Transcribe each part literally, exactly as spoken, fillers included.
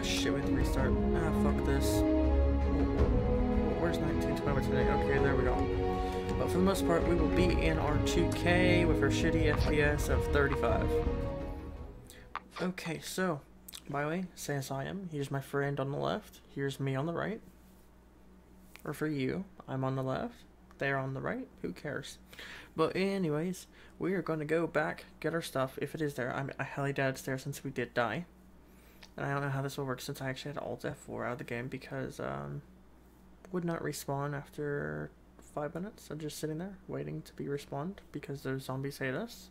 Oh shit, we have to restart. Ah, fuck this. Where's nineteen twelve today? Okay, there we go. But for the most part, we will be in our two K with our shitty F P S of thirty-five. Okay, so, by the way, say as I am, here's my friend on the left, here's me on the right. Or for you, I'm on the left, they're on the right, who cares? But anyways, we are going to go back, get our stuff, if it is there. I'm, I highly doubt it's there since we did die. And I don't know how this will work since I actually had Alt F four out of the game because, um... would not respawn after five minutes. I'm just sitting there waiting to be respawned because those zombies hate us.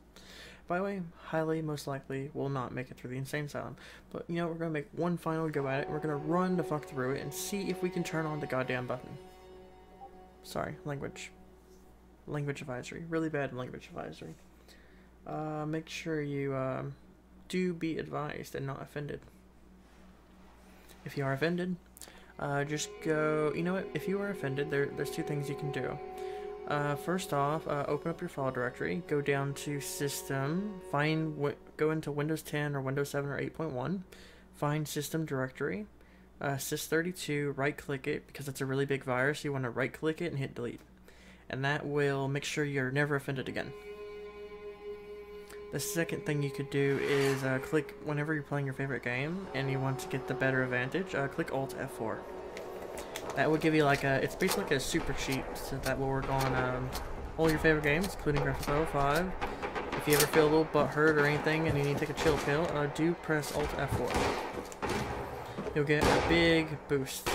By the way, highly most likely will not make it through the insane asylum. But you know, we're gonna make one final go at it. We're gonna run the fuck through it and see if we can turn on the goddamn button. Sorry, language. Language advisory. Really bad language advisory. Uh, make sure you um, do be advised and not offended. If you are offended, Uh, just go, you know what, if you are offended, there, there's two things you can do. Uh, first off, uh, open up your file directory, go down to System, find what, go into Windows ten or Windows seven or eight point one, find System Directory, uh, Sys thirty-two, right-click it, because it's a really big virus, you want to right-click it and hit Delete. And that will make sure you're never offended again. The second thing you could do is uh, click, whenever you're playing your favorite game and you want to get the better advantage, uh, click Alt F four. That will give you like a, it's basically like a super cheat, so that will work on um, all your favorite games, including Grand Theft Auto five. If you ever feel a little butthurt or anything and you need to take a chill pill, uh, do press Alt F four. You'll get a big boost.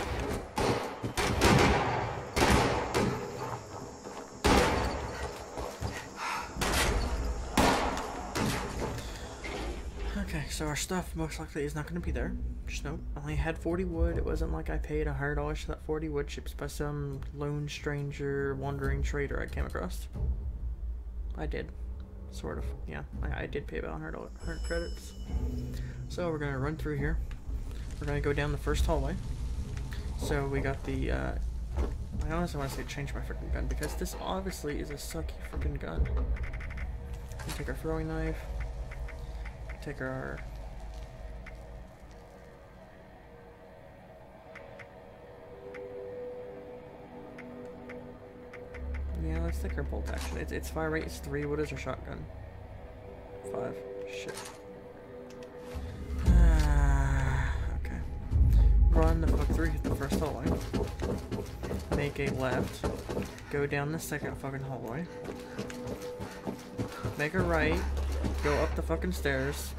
So our stuff most likely is not going to be there. Just nope. I only had forty wood. It wasn't like I paid one hundred dollars for that forty wood shipped by some lone stranger, wandering trader I came across. I did. Sort of. Yeah, I, I did pay about one hundred credits. So we're going to run through here. We're going to go down the first hallway. So we got the, uh, I honestly want to say change my freaking gun because this obviously is a sucky freaking gun. We take our throwing knife. Take our yeah, let's take our bolt action. It's its fire rate is three. What is our shotgun? Five. Shit. Ah, okay. Run the fuck through. Hit the first hallway. Make a left. Go down the second fucking hallway. Make a right. Go up the fucking stairs.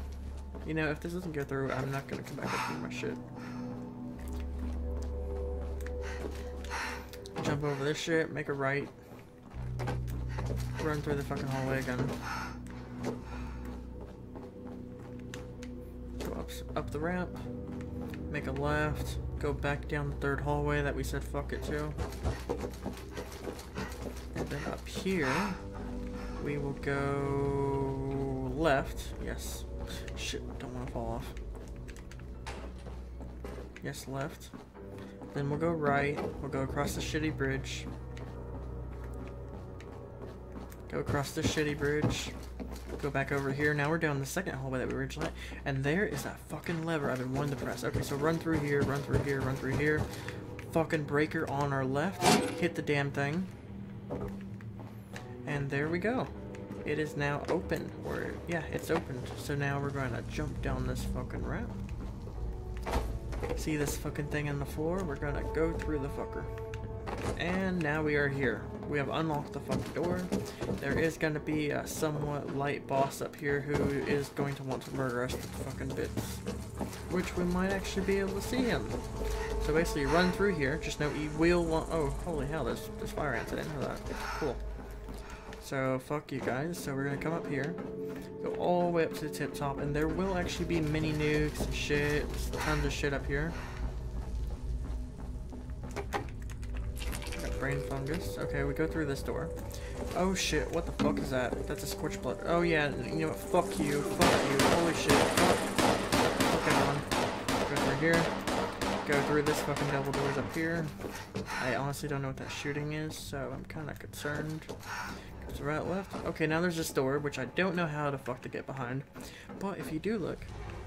You know, if this doesn't go through, I'm not gonna come back up and do my shit. Jump over this shit, make a right. Run through the fucking hallway again. Go up, up the ramp. Make a left. Go back down the third hallway that we said fuck it to. And then up here, we will go... left, yes. Shit, don't want to fall off. Yes, left. Then we'll go right. We'll go across the shitty bridge. Go across the shitty bridge. Go back over here. Now we're down the second hallway that we originally had. And there is that fucking lever I've been wanting to press. Okay, so run through here, run through here, run through here. Fucking breaker on our left. Hit the damn thing. And there we go. It is now open, or, yeah, it's opened. So now we're going to jump down this fucking ramp. See this fucking thing in the floor? We're going to go through the fucker. And now we are here. We have unlocked the fucking door. There is going to be a somewhat light boss up here who is going to want to murder us to fucking bits. Which we might actually be able to see him. So basically, you run through here. Just know you will want... Oh, holy hell, there's, there's fire ants. I didn't know that. Cool. So, fuck you guys, so we're gonna come up here, go all the way up to the tip top, and there will actually be mini nukes and shit, tons of shit up here. Got brain fungus, okay, we go through this door. Oh shit, what the fuck is that? That's a scorched blood. Oh yeah, you know what, fuck you, fuck you, holy shit, fuck. Okay, on. Go through here, go through this fucking double doors up here. I honestly don't know what that shooting is, so I'm kinda concerned. So right, left. Okay, now there's this door, which I don't know how the fuck to get behind. But if you do look,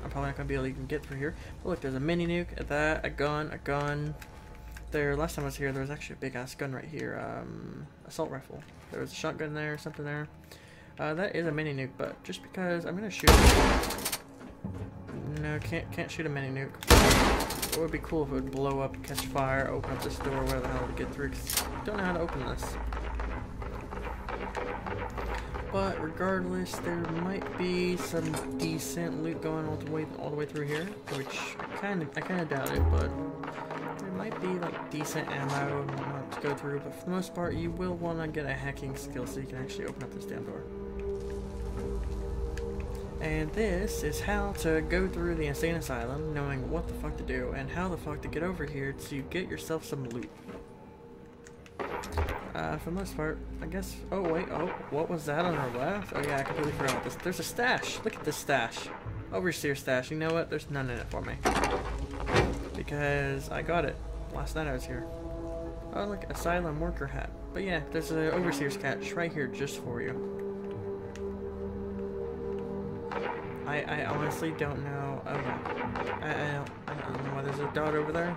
I'm probably not going to be able to even get through here. But look, there's a mini nuke, at that, a gun, a gun. There, last time I was here, there was actually a big-ass gun right here. Um, assault rifle. There was a shotgun there, something there. Uh, that is a mini nuke, but just because I'm going to shoot... No, can't, can't shoot a mini nuke. It would be cool if it would blow up, catch fire, open up this door, where the hell to get through. Cause I don't know how to open this. But regardless, there might be some decent loot going all the way all the way through here, which I kind of I kind of doubt it. But there might be like decent ammo and whatnot to go through. But for the most part, you will want to get a hacking skill so you can actually open up this damn door. And this is how to go through the insane asylum, knowing what the fuck to do and how the fuck to get over here to get yourself some loot. Uh, for the most part, I guess. Oh wait, oh, what was that on our left? Oh yeah, I completely forgot about this. There's a stash. Look at this stash. Overseer stash. You know what? There's none in it for me because I got it last night I was here. Oh look, asylum worker hat. But yeah, there's an overseer's stash right here just for you. I I honestly don't know. Okay, I I don't, I don't know why there's a dot over there.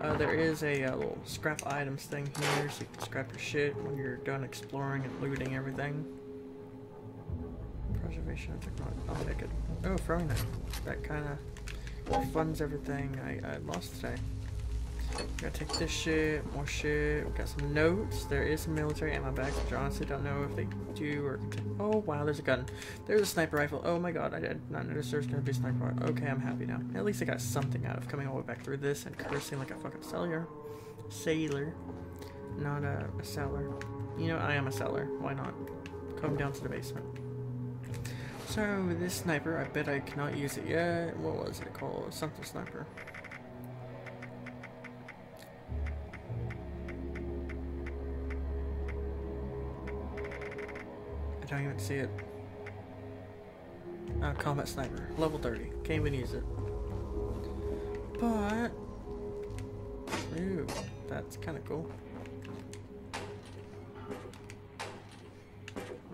Uh, there is a uh, little scrap items thing here, so you can scrap your shit when you're done exploring and looting everything. Preservation of technology, I'll take it. Oh, throwing knife. That kind of funds everything I, I lost today. Gotta take this shit, more shit. We got some notes. There is some military ammo bags, which I honestly don't know if they do or. Oh wow, there's a gun. There's a sniper rifle. Oh my god, I did not notice there's gonna be a sniper rifle. Okay, I'm happy now. At least I got something out of coming all the way back through this and cursing like a fucking sailor. Sailor. Not a, a seller. You know, I am a seller. Why not? Come down to the basement. So, this sniper, I bet I cannot use it yet. What was it called? Something sniper. I don't even see it. Uh, combat sniper, level thirty. Can't even use it. But, ooh, that's kind of cool.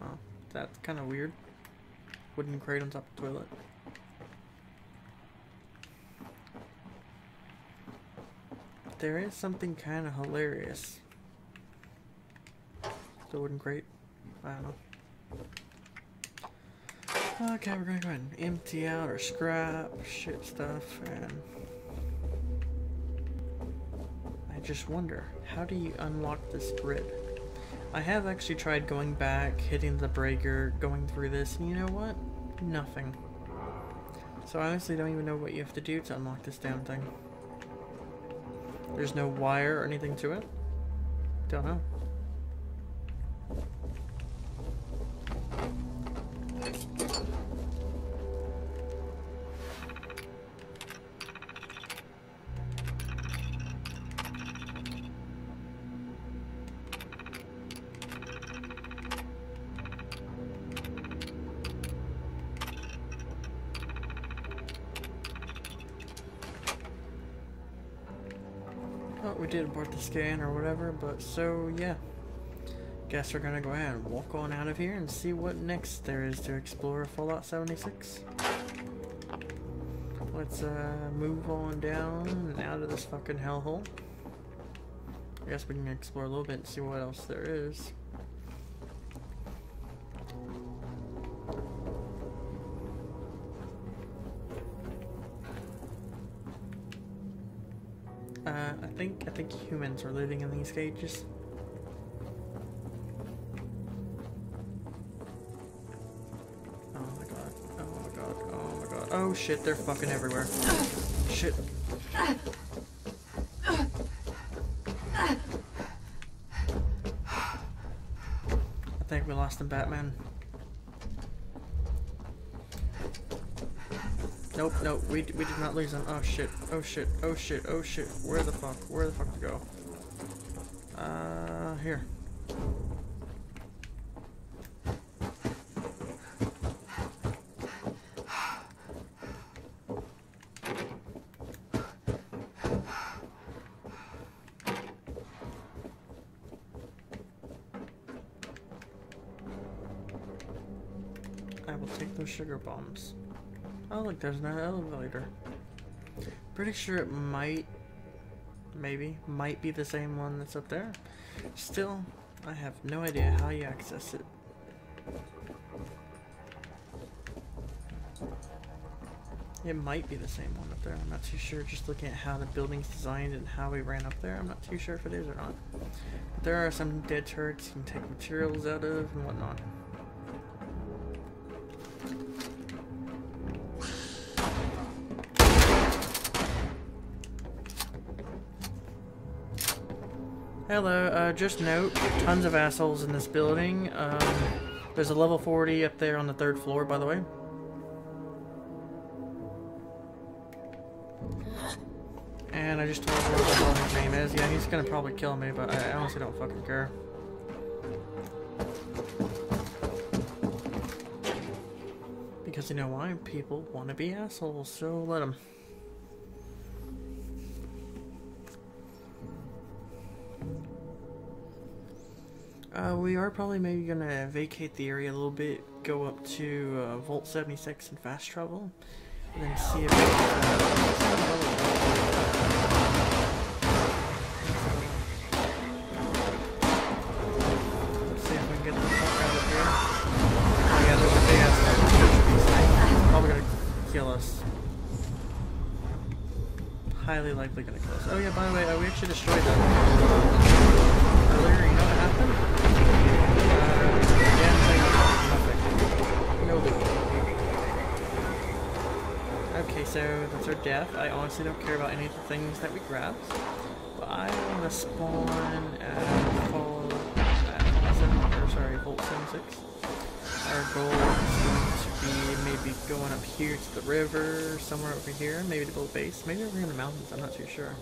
Well, that's kind of weird. Wooden crate on top of the toilet. There is something kind of hilarious. The wooden crate. I don't know. Okay, we're gonna go ahead and empty out or scrap shit stuff, and I just wonder, how do you unlock this grid? I have actually tried going back, hitting the breaker, going through this, and you know what? Nothing. So I honestly don't even know what you have to do to unlock this damn thing. There's no wire or anything to it? Don't know. We did abort the scan or whatever, but so yeah, guess we're gonna go ahead and walk on out of here and see what next there is to explore Fallout seventy-six. Let's uh, move on down and out of this fucking hellhole. I guess we can explore a little bit and see what else there is. Uh, I think I think humans are living in these cages. Oh my god! Oh my god! Oh my god! Oh shit! They're fucking everywhere. Shit. I think we lost him, Batman. Nope, nope, we, we did not lose them. Oh shit, oh shit, oh shit, oh shit. Where the fuck, where the fuck to go? Uh, here. I will take those sugar bombs. Oh, look, there's no elevator. Pretty sure it might, maybe, might be the same one that's up there. Still, I have no idea how you access it. It might be the same one up there, I'm not too sure. Just looking at how the building's designed and how we ran up there, I'm not too sure if it is or not. But there are some dead turrets you can take materials out of and whatnot. Hello, uh, just note, tons of assholes in this building. Um, there's a level forty up there on the third floor, by the way. And I just told him what his name is. Yeah, he's gonna probably kill me, but I honestly don't fucking care. Because you know why? People want to be assholes, so let them. Uh, we are probably maybe gonna vacate the area a little bit, go up to uh, Vault seventy-six and fast travel, and then see if we can, uh, see if we can get the fuck out of here. Oh yeah, there's a big ass. It's probably gonna kill us. Highly likely gonna kill us. Oh yeah, by the way, uh, we actually destroyed that earlier, you know what happened? Okay, so that's our death. I honestly don't care about any of the things that we grabbed. But I want to spawn at Vault seventy-six, sorry, Vault seventy-six. Our goal is going to be maybe going up here to the river, somewhere over here, maybe to build a base, maybe over here in the mountains, I'm not too sure.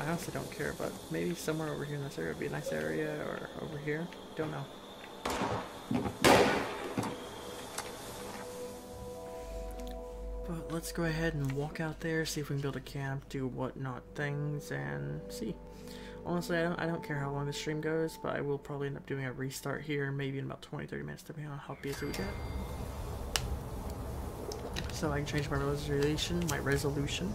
I honestly don't care, but maybe somewhere over here in this area would be a nice area, or over here, don't know. But let's go ahead and walk out there, see if we can build a camp, do whatnot things, and see. Honestly, I don't, I don't care how long the stream goes, but I will probably end up doing a restart here, maybe in about twenty to thirty minutes, depending on how busy we get. So I can change my resolution, my resolution.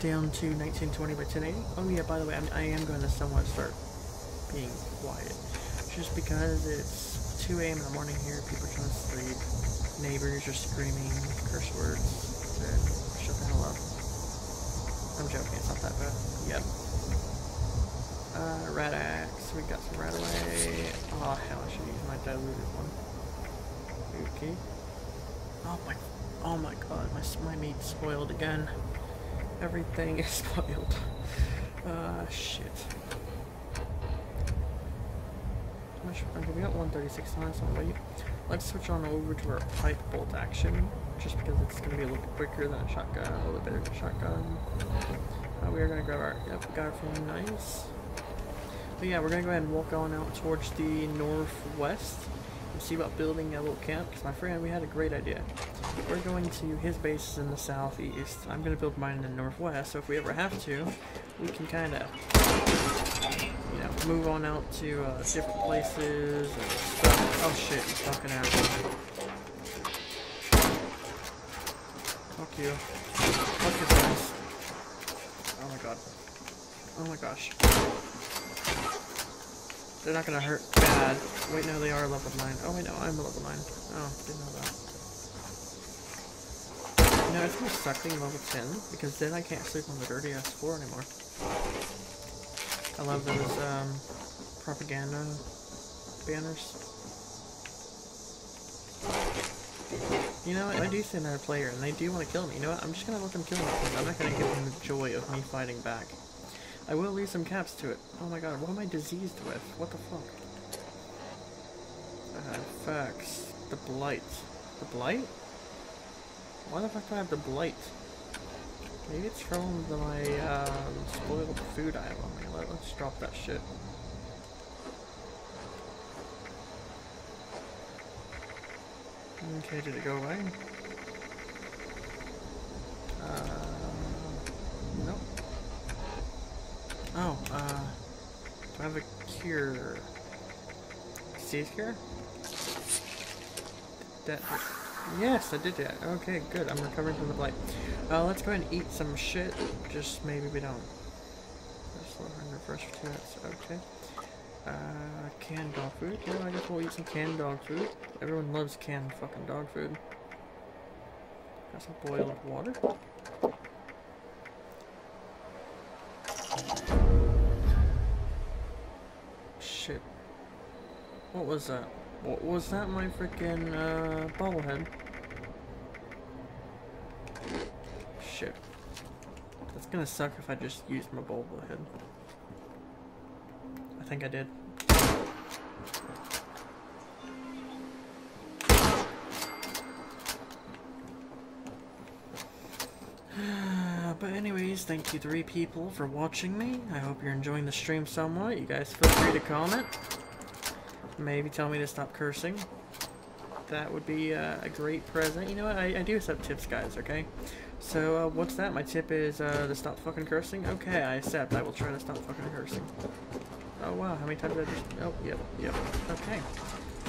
down to nineteen twenty by ten eighty. Oh yeah, by the way, I'm, I am going to somewhat start being quiet. Just because it's two A M in the morning here, people are trying to sleep, neighbors are screaming curse words, and shut the hell up. I'm joking, it's not that bad. Yep. Uh, rat axe, we got some rat away. Oh hell, I should use my diluted one. Okay. Oh my, oh my god, my, my meat's spoiled again. Everything is spoiled. Uh, shit. Okay, we got one thirty-six on us, so wait. Let's switch on over to our pipe bolt action, just because it's going to be a little bit quicker than a shotgun, a little bit better than a shotgun. Uh, we are going to grab our, yep, we got our phone, nice. But yeah, we're going to go ahead and walk on out towards the northwest and see about building a little camp, because my friend, we had a great idea. We're going to, his base is in the southeast, I'm going to build mine in the northwest, so if we ever have to, we can kind of, you know, move on out to uh, different places and stuff. Oh shit, he's fucking out. Fuck you. Fuck your friends. Oh my god. Oh my gosh. They're not going to hurt bad. Wait, no, they are level nine. Oh wait, no, I'm level nine. Oh, didn't know that. No, it's gonna suck being level ten, because then I can't sleep on the dirty S four anymore. I love those, um, propaganda banners. You know what, I do see another player, and they do want to kill me. You know what, I'm just gonna let them kill me, because I'm not gonna give them the joy of me fighting back. I will lose some caps to it. Oh my god, what am I diseased with? What the fuck? Uh, facts. The blight. The blight? Why the fuck do I have the blight? Maybe it's from the, my um, spoiled food I have on me. Let, let's drop that shit. Okay, did it go away? Uh, nope. Oh, uh, do I have a cure? Disease cure? That. Yes, I did that. Okay, good. I'm recovering from the blight. Uh, let's go ahead and eat some shit. Just maybe we don't. Let's look in reverse for two minutes. Okay. Uh, canned dog food. Well, I guess we'll eat some canned dog food. Everyone loves canned fucking dog food. Got some boiled water. Shit. What was that? What was that, my freaking uh, bobblehead? Shit. That's gonna suck if I just use my bobblehead. I think I did. But anyways, thank you three people for watching me. I hope you're enjoying the stream somewhat. You guys feel free to comment. Maybe tell me to stop cursing. That would be uh, a great present. You know what? I, I do accept tips, guys, okay? So, uh, what's that? My tip is uh, to stop fucking cursing? Okay, I accept. I will try to stop fucking cursing. Oh, wow. How many times did I just... Oh, yep, yep. Okay.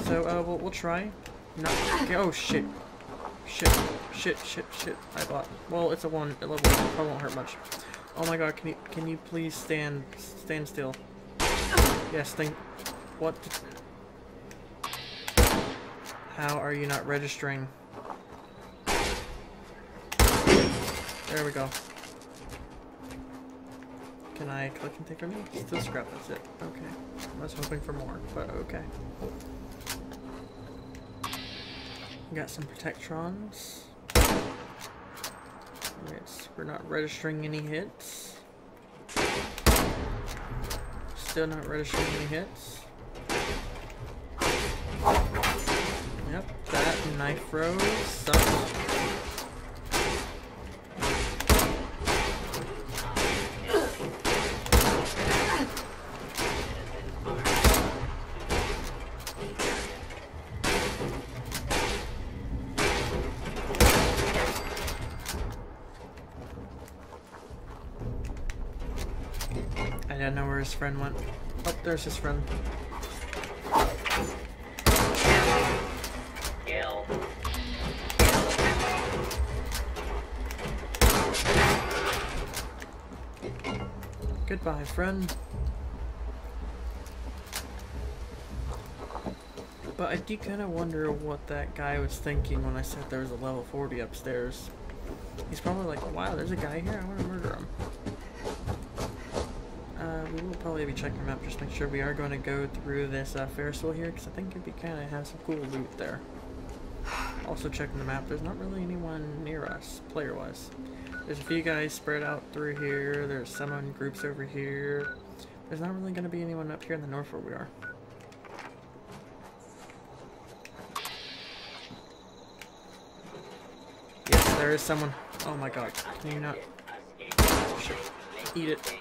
So, uh, we'll, we'll try. Not... Oh, shit. Shit. Shit, shit, shit. I bought... Well, it's a one. It level one. Probably won't hurt much. Oh, my God. Can you, can you please stand... Stand still. Yes, thank... What... How are you not registering? There we go. Can I click and take a minute? Still scrap, that's it. Okay. I was hoping for more, but okay. Got some Protectrons. It's, we're not registering any hits. Still not registering any hits. Yep, that knife throws sucks. I don't know where his friend went. Oh, there's his friend. Goodbye, friend. But I do kind of wonder what that guy was thinking when I said there was a level forty upstairs. He's probably like, wow, there's a guy here, I want to murder him. Uh, we will probably be checking him out, just make sure we are going to go through this uh, Ferris wheel here, because I think it'd be kind of have some cool loot there. Also checking the map, there's not really anyone near us, player-wise. There's a few guys spread out through here, there's some in groups over here. There's not really going to be anyone up here in the north where we are. Yes, there is someone. Oh my god, can you not... Shit. Eat it.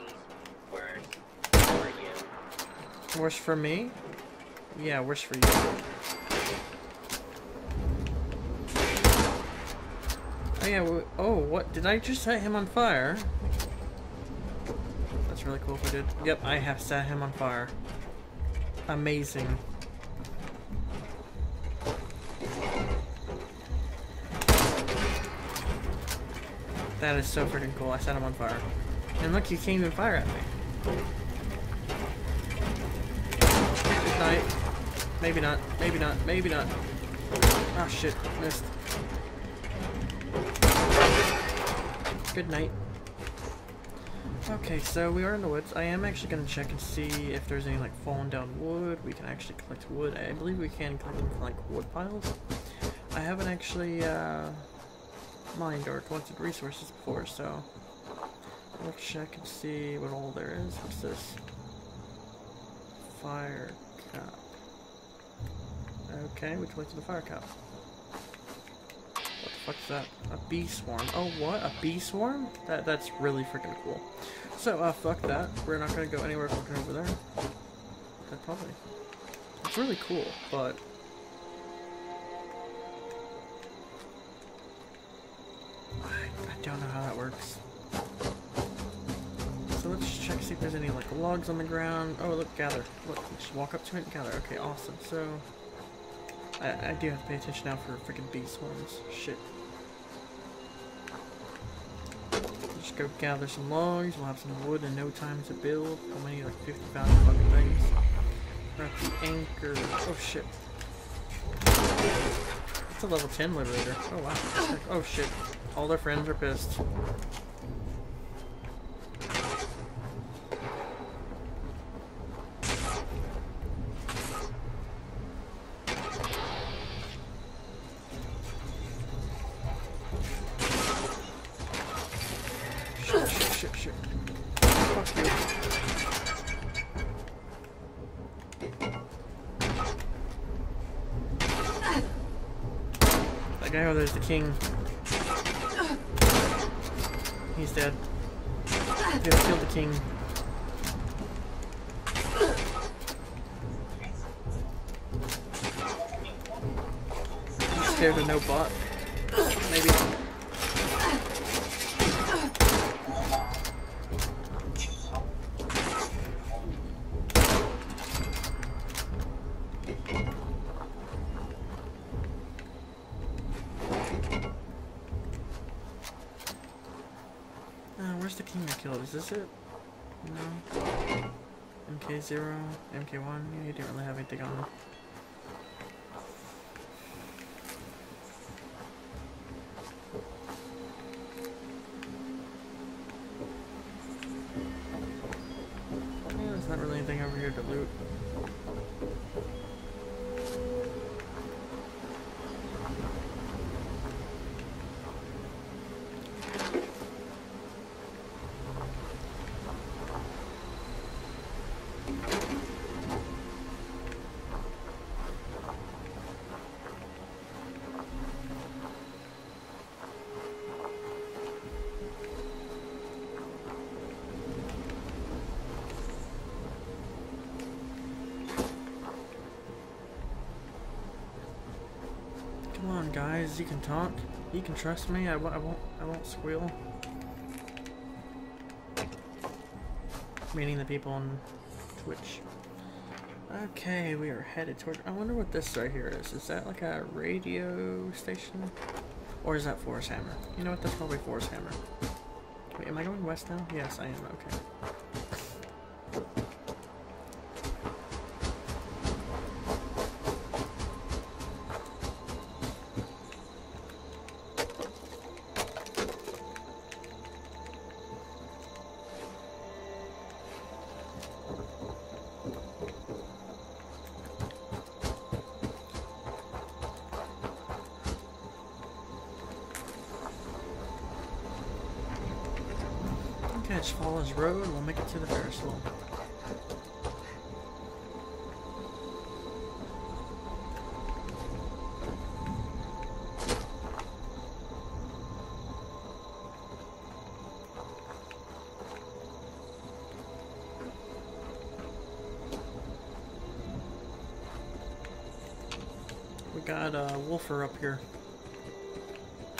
Worse for me? Yeah, worse for you. Oh yeah, we, oh, what, did I just set him on fire? That's really cool if I did. Yep, I have set him on fire. Amazing. That is so freaking cool, I set him on fire. And look, you can't even fire at me. Good night. Maybe not, maybe not, maybe not. Oh shit, missed. Good night. Okay, so we are in the woods. I am actually going to check and see if there's any like fallen down wood. We can actually collect wood. I believe we can collect them from like wood piles. I haven't actually uh, mined or collected resources before, so let's check and see what all there is. What's this? Fire cap. Okay, we collected the fire cap. What's that? A bee swarm. Oh, what? A bee swarm? That That's really freaking cool. So, uh, fuck that. We're not gonna go anywhere fucking over there. That probably. It's really cool, but... I, I don't know how that works. So let's check, see if there's any, like, logs on the ground. Oh, look, gather. Look, just walk up to it and gather. Okay, awesome. So... I, I do have to pay attention now for freaking beast horns. Shit. Just go gather some logs. We'll have some wood in no time to build. How many? Like fifty thousand fucking things. Wrap the anchor. Oh shit. It's a level ten liberator. Oh wow. Oh shit. All their friends are pissed. King. He's dead. You have killed the king. I'm scared of no bot. Maybe. Is this it? No. M K zero, M K one, yeah, you didn't really have anything on. Yeah, there's not really anything over here to loot. You can talk. You can trust me. I, w I won't. I won't squeal. Meaning the people on Twitch. Okay, we are headed toward. I wonder what this right here is. Is that like a radio station, or is that Forest Hammer? You know what? That's probably Forest Hammer. Wait, am I going west now? Yes, I am. Okay. Road, we'll make it to the Ferris wheel. We got a wolfer up here.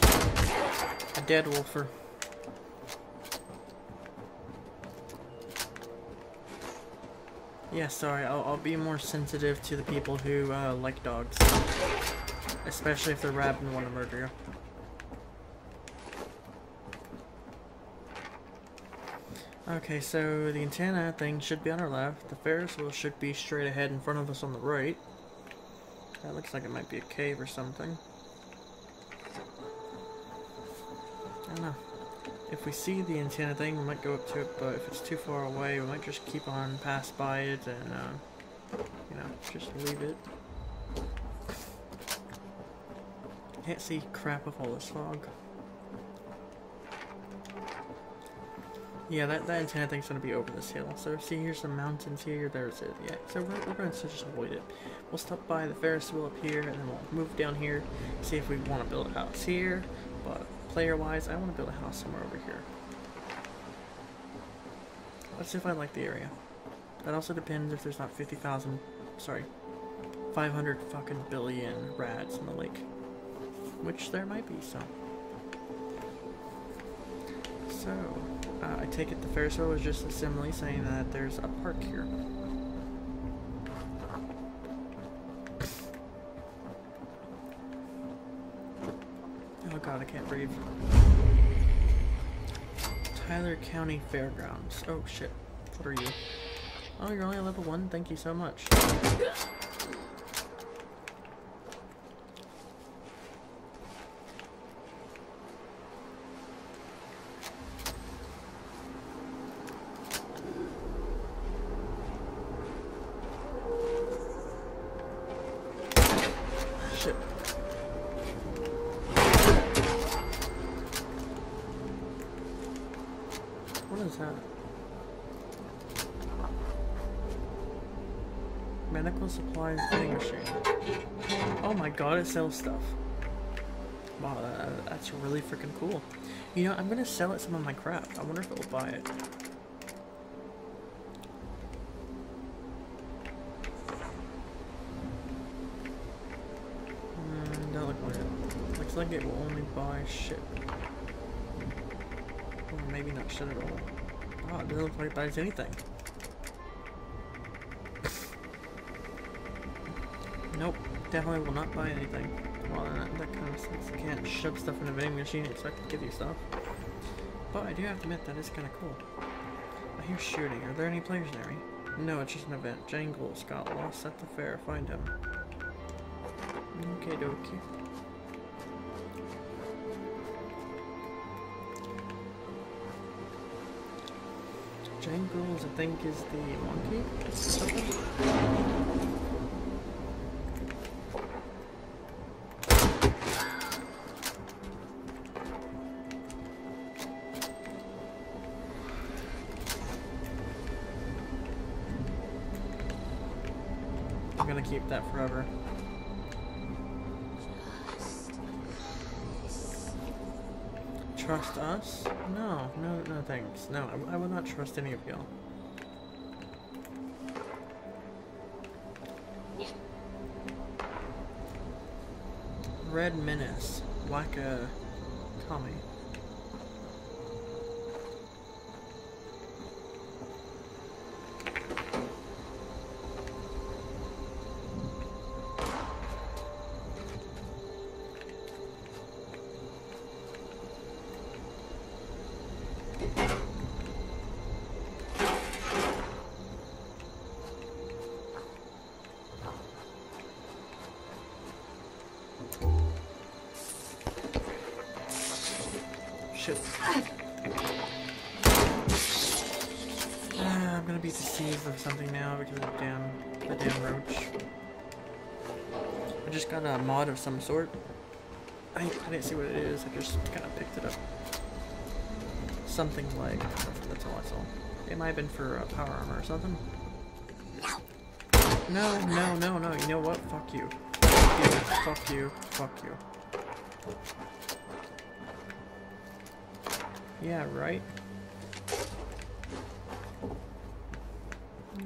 A dead wolfer. Yeah, sorry, I'll, I'll be more sensitive to the people who uh, like dogs. Especially if they're rabid and want to murder you. Okay, so the antenna thing should be on our left. The Ferris wheel should be straight ahead in front of us on the right. That looks like it might be a cave or something. I don't know. If we see the antenna thing, we might go up to it, but if it's too far away, we might just keep on pass by it and, uh, you know, just leave it. Can't see crap with all this fog. Yeah, that, that antenna thing's gonna be over this hill. So, see, here's some mountains here, there's it. Yeah, so we're, we're gonna just avoid it. We'll stop by the Ferris wheel up here, and then we'll move down here, see if we want to build a house here, but... Player-wise, I want to build a house somewhere over here. Let's see if I like the area. That also depends if there's not fifty thousand, sorry, five hundred fucking billion rads in the lake. Which there might be some. So, uh, I take it the Ferris wheel was just a simile saying that there's a park here. can't breathe. Tyler County Fairgrounds. Oh shit. What are you? Oh, you're only a level one? Thank you so much. Sell stuff. Wow, uh, that's really freaking cool. You know, I'm gonna sell it some of my crap. I wonder if it will buy it. Mm, don't look like it. Looks like it will only buy shit. Or maybe not shit at all. Wow, it doesn't look like it buys anything. Nope. Definitely will not buy anything. Well, that, that kind of sucks. You can't shove stuff in a vending machine and expect to give you stuff. But I do have to admit, that is kind of cool. I hear shooting. Are there any players near me? No, it's just an event. Jangles got lost at the fair. Find him. Okay, dokie. Jangles, I think, is the monkey. Okay. Keep that forever. Trust us? No, no, no thanks. No, I, I will not trust any of y'all. Red Menace. Like a Tommy. Something now because of the damn, the damn roach. I just got a mod of some sort. I, I didn't see what it is, I just kind of picked it up. Something like, that's all I saw. It might have been for uh, power armor or something. No, no, no, no, you know what? Fuck you. Fuck you, fuck you, fuck you. Yeah, right?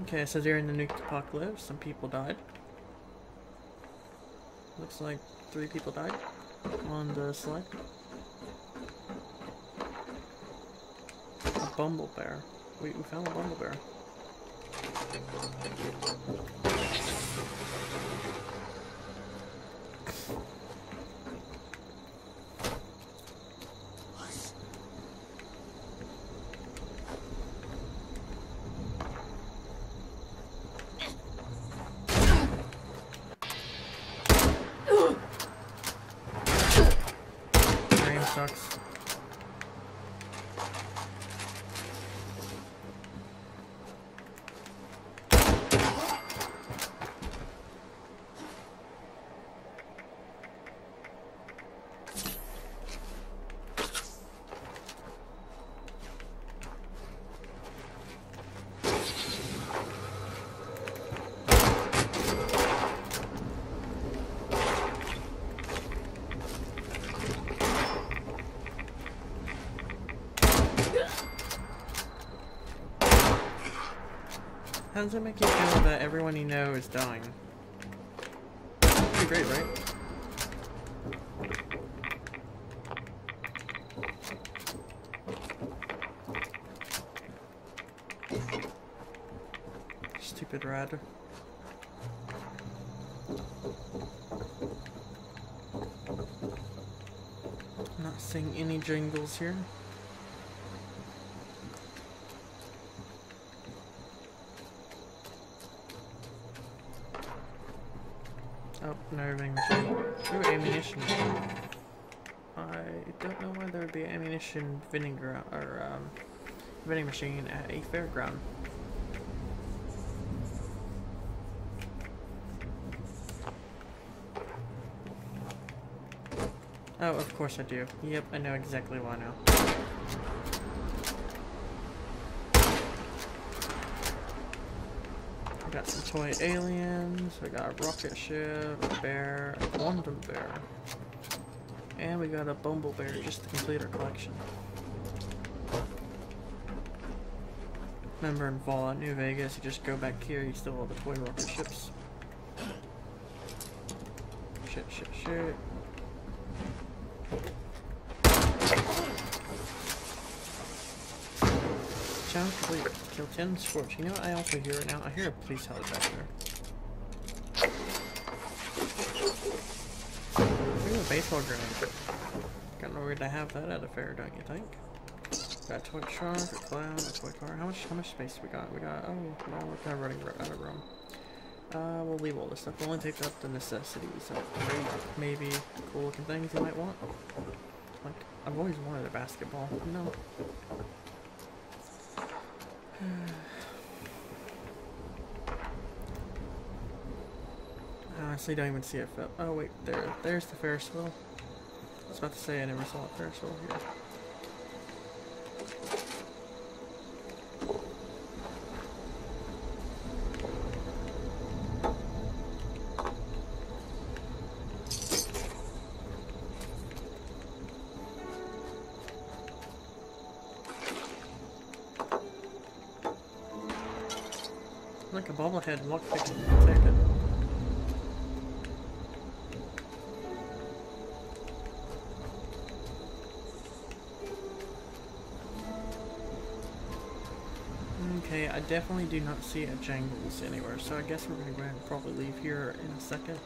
Okay, so during the nuke apocalypse, some people died. Looks like three people died on the slide. A bumble bear. We, we found a bumble bear. How does it make you feel that everyone you know is dying? Pretty great, right? Stupid rat. Not missing any jingles here. Oh, no revving machine. Ooh, ammunition. I don't know why there would be an ammunition vending ground or um, vending machine at a fairground. Oh, of course I do. Yep, I know exactly why now. I got some toy aliens, we got a rocket ship, a bear, a quantum bear. And we got a bumble bear just to complete our collection. Remember in Fallout New Vegas, you just go back here, you steal all the toy rocket ships. Shit, shit, shit. Sound complete. Kill ten scorch. You know what I also hear right now? I hear a police house back there. Ooh, a baseball grenade. Got nowhere to have that at a fair, don't you think? Got a toy shark, a clown, a toy car. How much? How much space we got? We got. Oh, no, we're kind of running out of room. Uh, we'll leave all this stuff. We'll only take up the necessities of maybe cool-looking things you might want. Like I've always wanted a basketball. No. I honestly don't even see it. Oh wait, there, there's the Ferris wheel. I was about to say I never saw a Ferris wheel here. Like a bobblehead lockpick and take it. Okay, I definitely do not see a jangles anywhere, so I guess we're gonna go ahead and probably leave here in a second.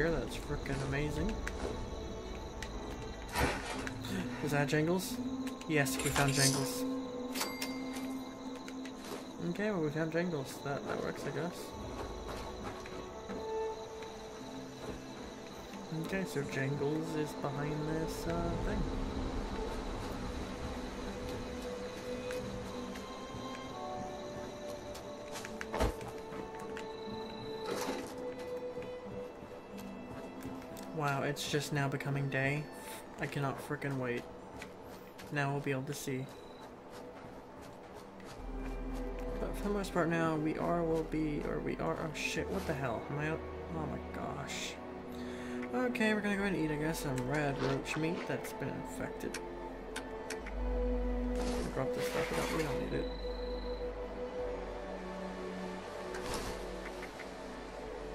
That's freaking amazing. Is that jangles? Yes, we found jangles. Okay, well we found jangles. That that works, I guess. Okay, so jangles is behind this uh, thing. Wow, it's just now becoming day. I cannot frickin' wait. Now we'll be able to see. But for the most part now, we are, will be, or we are, oh shit, what the hell? Am I up? Oh my gosh. Okay, we're gonna go ahead and eat, I guess, some red roach meat that's been infected. I'll drop this stuff out, we don't need it.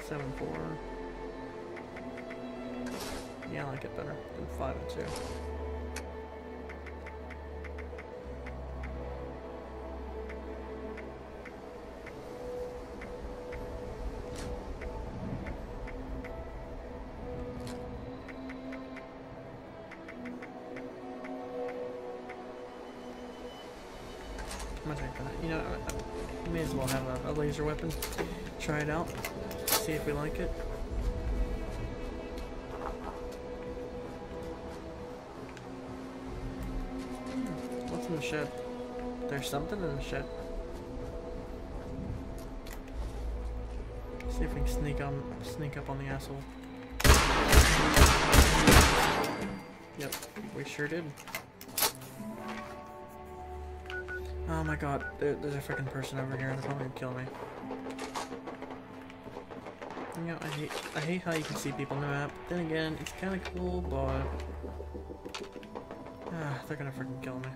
seven four. Yeah, I like it better than five and two. I'm gonna take that. You know, I may as well have a, a laser weapon. Try it out. See if we like it. In the shed. There's something in the shed. See if we can sneak on, sneak up on the asshole. Yep, we sure did. Oh my god, there, there's a freaking person over here. They're probably gonna kill me. You know, I hate, I hate how you can see people on the map. Then again, it's kind of cool, but ah, they're gonna freaking kill me.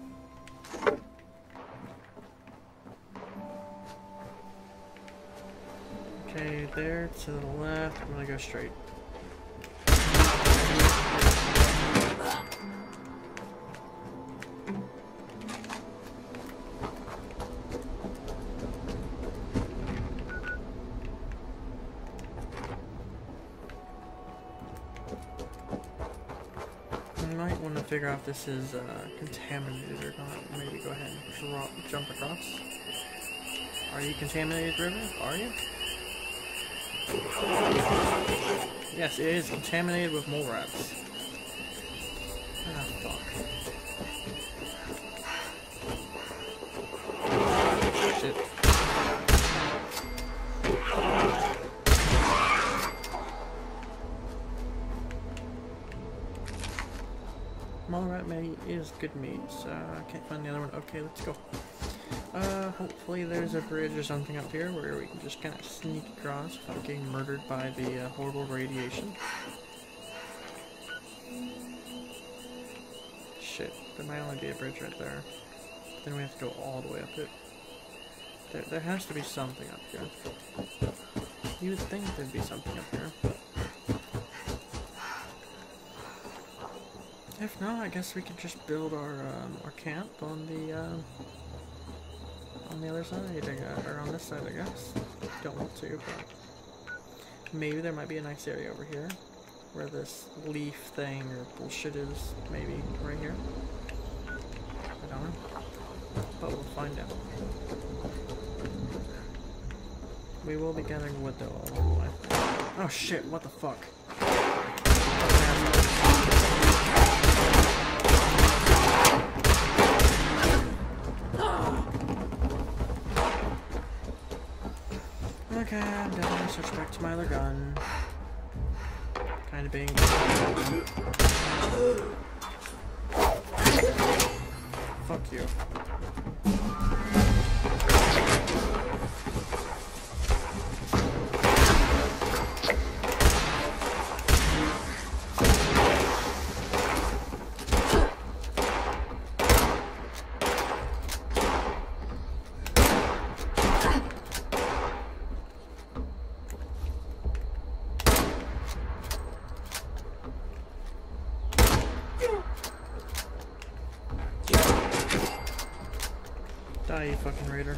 Okay, there to the left. I'm gonna go straight. figure out if this is uh, contaminated or not. Maybe go ahead and drop, jump across. Are you contaminated, River? Are you? Yes, it is contaminated with mole rats. Ah, fuck. Shit. Mole rat meat is good meat, so I can't find the other one. Okay, let's go. Uh, hopefully there's a bridge or something up here where we can just kind of sneak across without getting murdered by the uh, horrible radiation. Shit, there might only be a bridge right there. Then we have to go all the way up it. There, there has to be something up here. You would think there'd be something up here. If not, I guess we could just build our, um, our camp on the, um... on the other side, I guess, or on this side, I guess. Don't want to, but maybe there might be a nice area over here where this leaf thing or bullshit is. Maybe right here. I don't know, but we'll find out. We will be gathering wood though. All the way. Oh shit! What the fuck? Okay, I'm done. Switch back to my other gun. Kind of being. Fuck you. You fucking raider.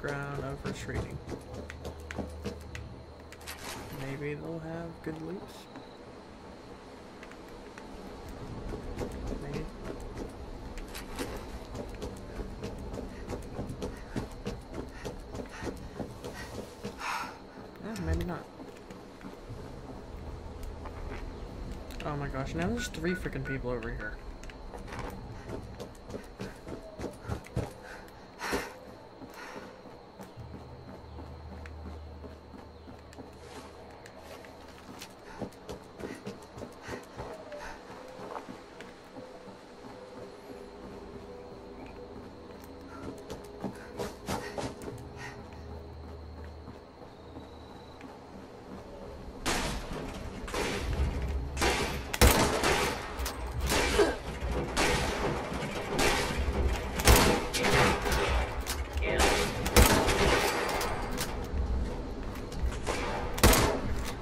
Ground over trading. Maybe they'll have good loot. Maybe. Yeah, maybe not. Oh my gosh, now there's three freaking people over here.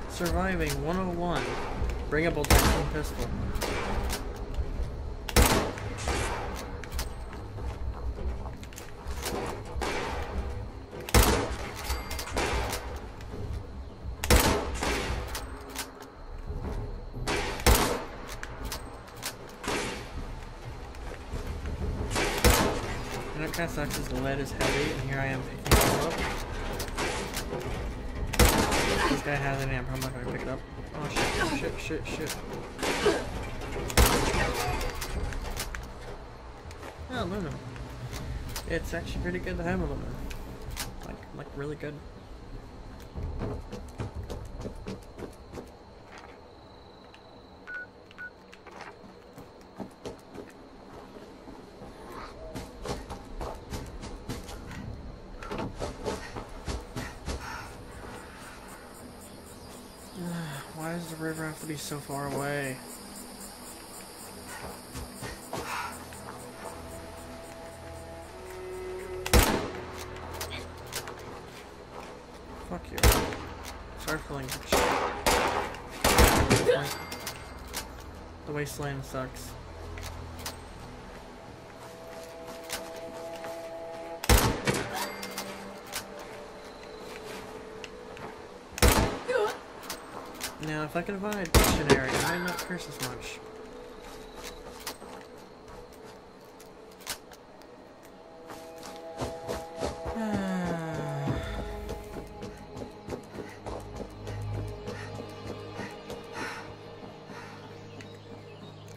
Surviving one oh one. Bring up a Thompson pistol. You know what kind of sucks is the lead is heavy, and here I am picking it up. This guy has an amp, I'm not gonna pick it up. Oh shit, shit, shit, shit. Oh, aluminum. It's actually pretty good to have aluminum. Like, like really good. So far away. Fuck you. Sorry for pulling shit. The wasteland sucks. Now, if I could avoid dictionary, I might not curse as much.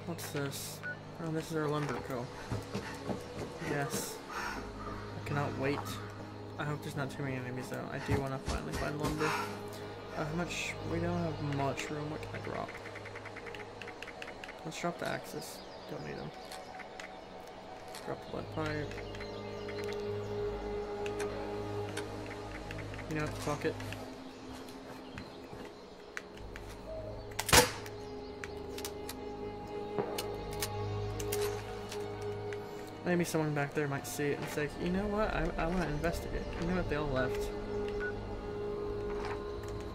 What's this? Oh, this is our lumber co. Yes. I cannot wait. I hope there's not too many enemies though. I do want to finally find lumber. Uh, how much? We don't have much room. What can I drop? Let's drop the axes. Don't need them. Drop the lead pipe. You know, fuck it. Maybe someone back there might see it and say, you know what? I, I want to investigate. You know what? They all left.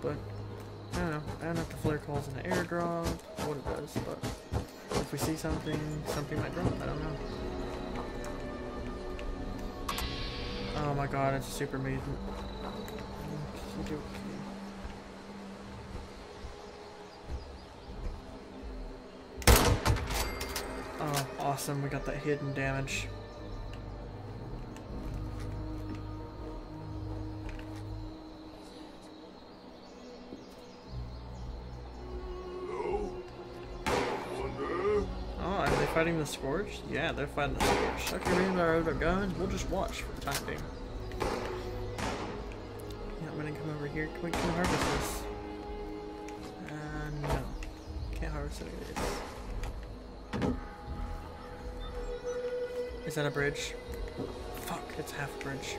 But, I don't know, I don't know if the flare calls an airdrop, what it does, but if we see something, something might drop, I don't know. Oh my god, it's super amazing. Oh, awesome, we got that hidden damage. Fighting the Scourge? Yeah, they're fighting the Scourge. Okay, we have our other guns. We'll just watch for the time being. Yeah, I'm gonna come over here. Can we can we harvest this? Uh, no. Can't harvest any of these. Is that a bridge? Fuck, it's half a bridge.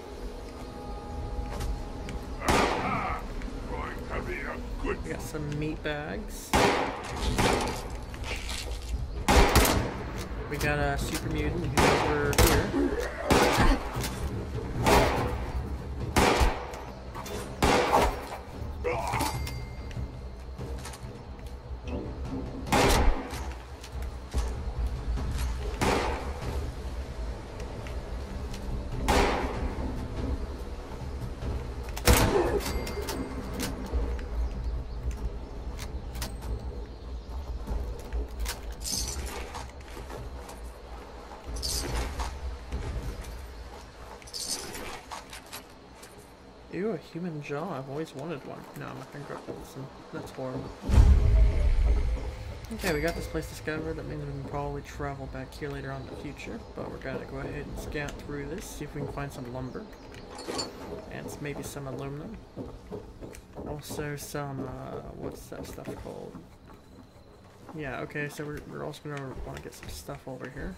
Ah, going to be a good we got some meat bags. We got a super mutant who's over here. Ew, a human jaw. I've always wanted one. No, I'm not gonna grab Wilson. That's horrible. Okay, we got this place discovered. That means we can probably travel back here later on in the future. But we're gonna go ahead and scout through this, see if we can find some lumber. And maybe some aluminum. Also some, uh, what's that stuff called? Yeah, okay, so we're, we're also gonna wanna get some stuff over here.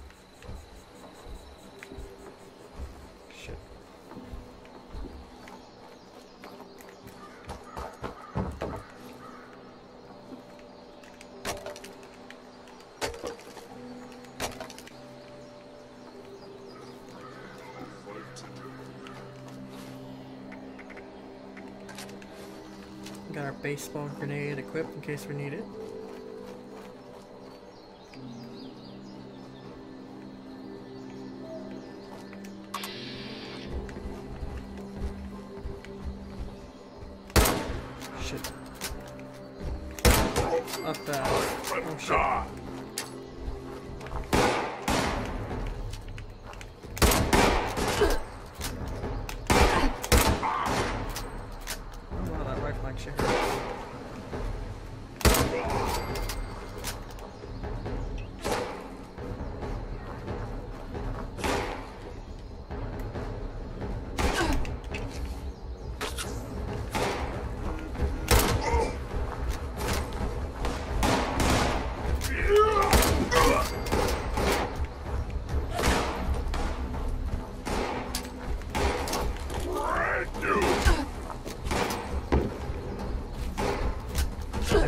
Shit. Got our baseball grenade equipped in case we need it. Shit. Up that. Oh shit.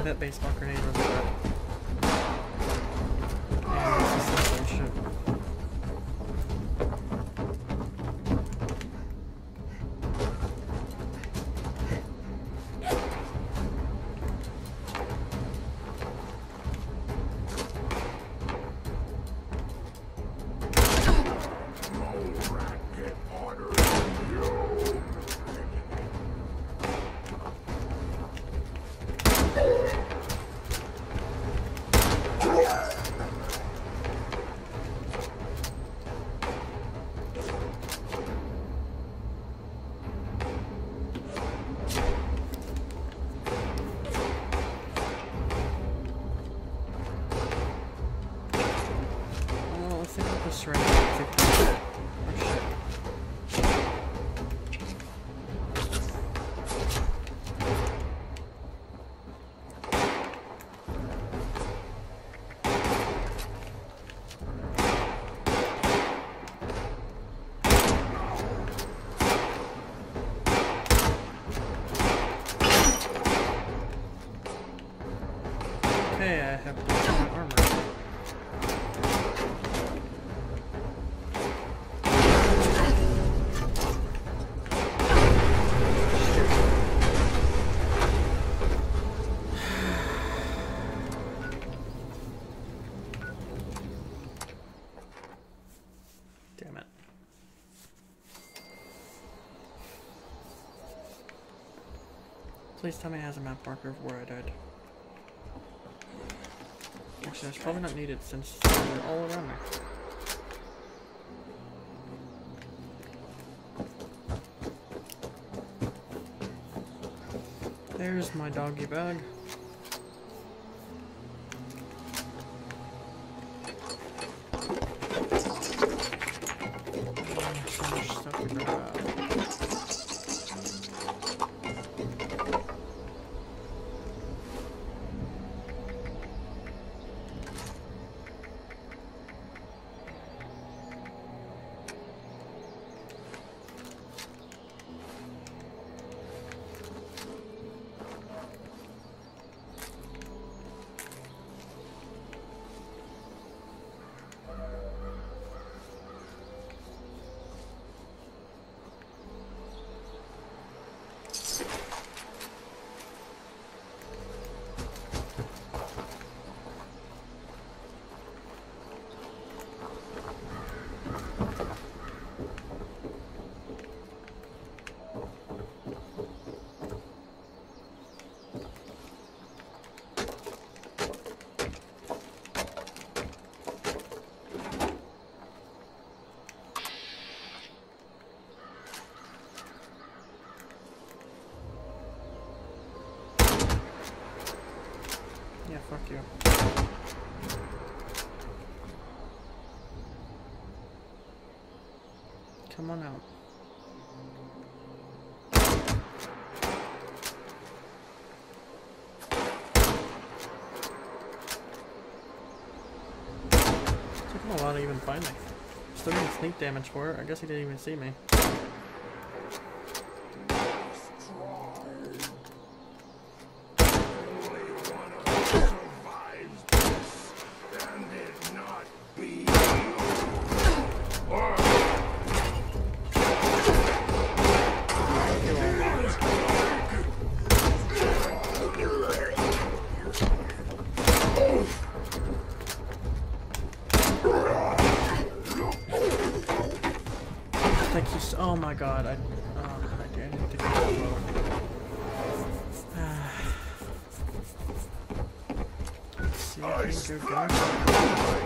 That baseball grenade was good. And this is some bullshit. Please tell me it has a map marker of where I died. Actually, that's probably not needed since they're all around me. There's my doggy bag. Come on out. It took him a while to even find me. Still getting sneak damage for it. I guess he didn't even see me. Oh my god, I, oh, I didn't need to go low. Let's see if we can go back.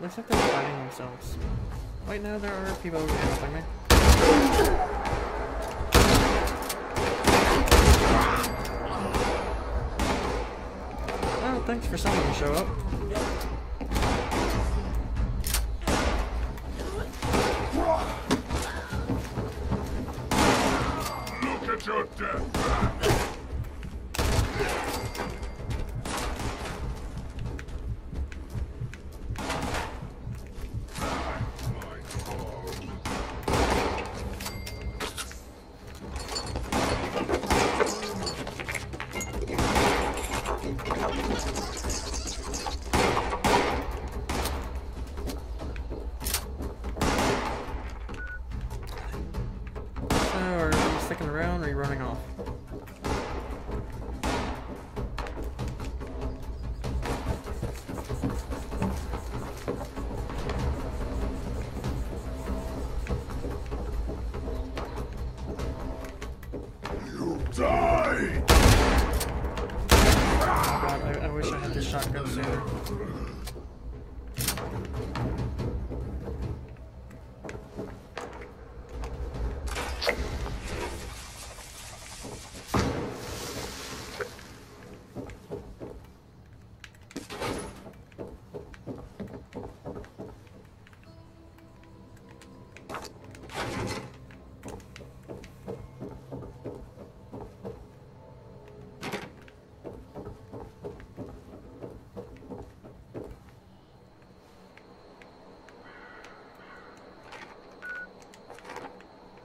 Looks like they're fighting themselves. Wait, no, there are people over here helping me. Oh, thanks for someone to show up. Look at your death!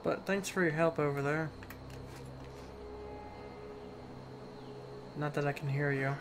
But thanks for your help over there. Not that I can hear you.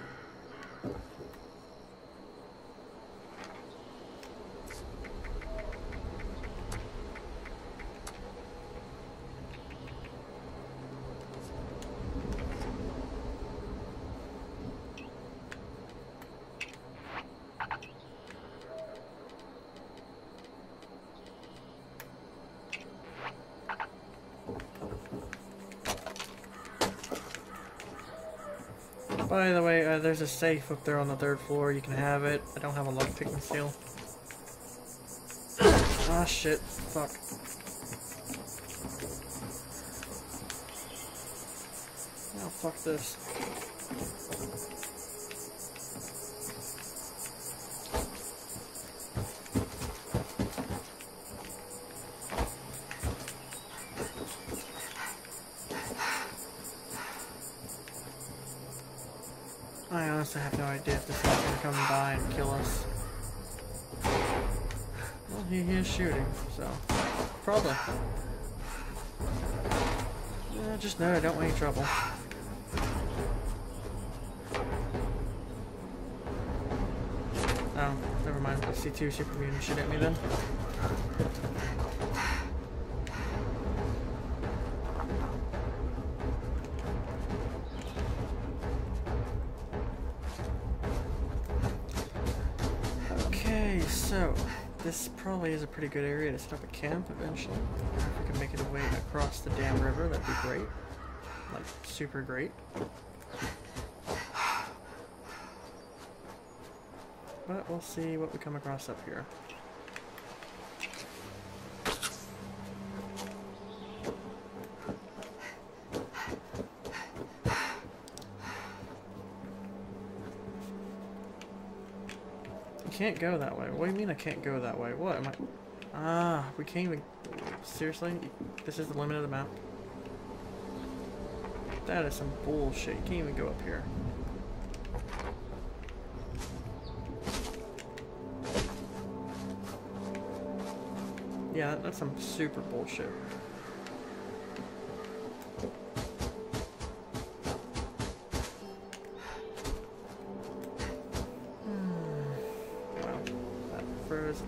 By the way, uh, there's a safe up there on the third floor. You can have it. I don't have a lockpick and seal. Ah, shit. Fuck. Oh, fuck this. I honestly have no idea if this is going to come by and kill us. Well, he is shooting, so... probably. Yeah, just know I don't want any trouble. Oh, never mind. I see two super mutants shoot at me then. So, this probably is a pretty good area to set up a camp eventually. If we can make it away across the damn river, that'd be great. Like, super great. But we'll see what we come across up here. Can't go that way. What do you mean I can't go that way? What am I? Ah, we can't even. Seriously? This is the limit of the map. That is some bullshit. You can't even go up here. Yeah, that's some super bullshit.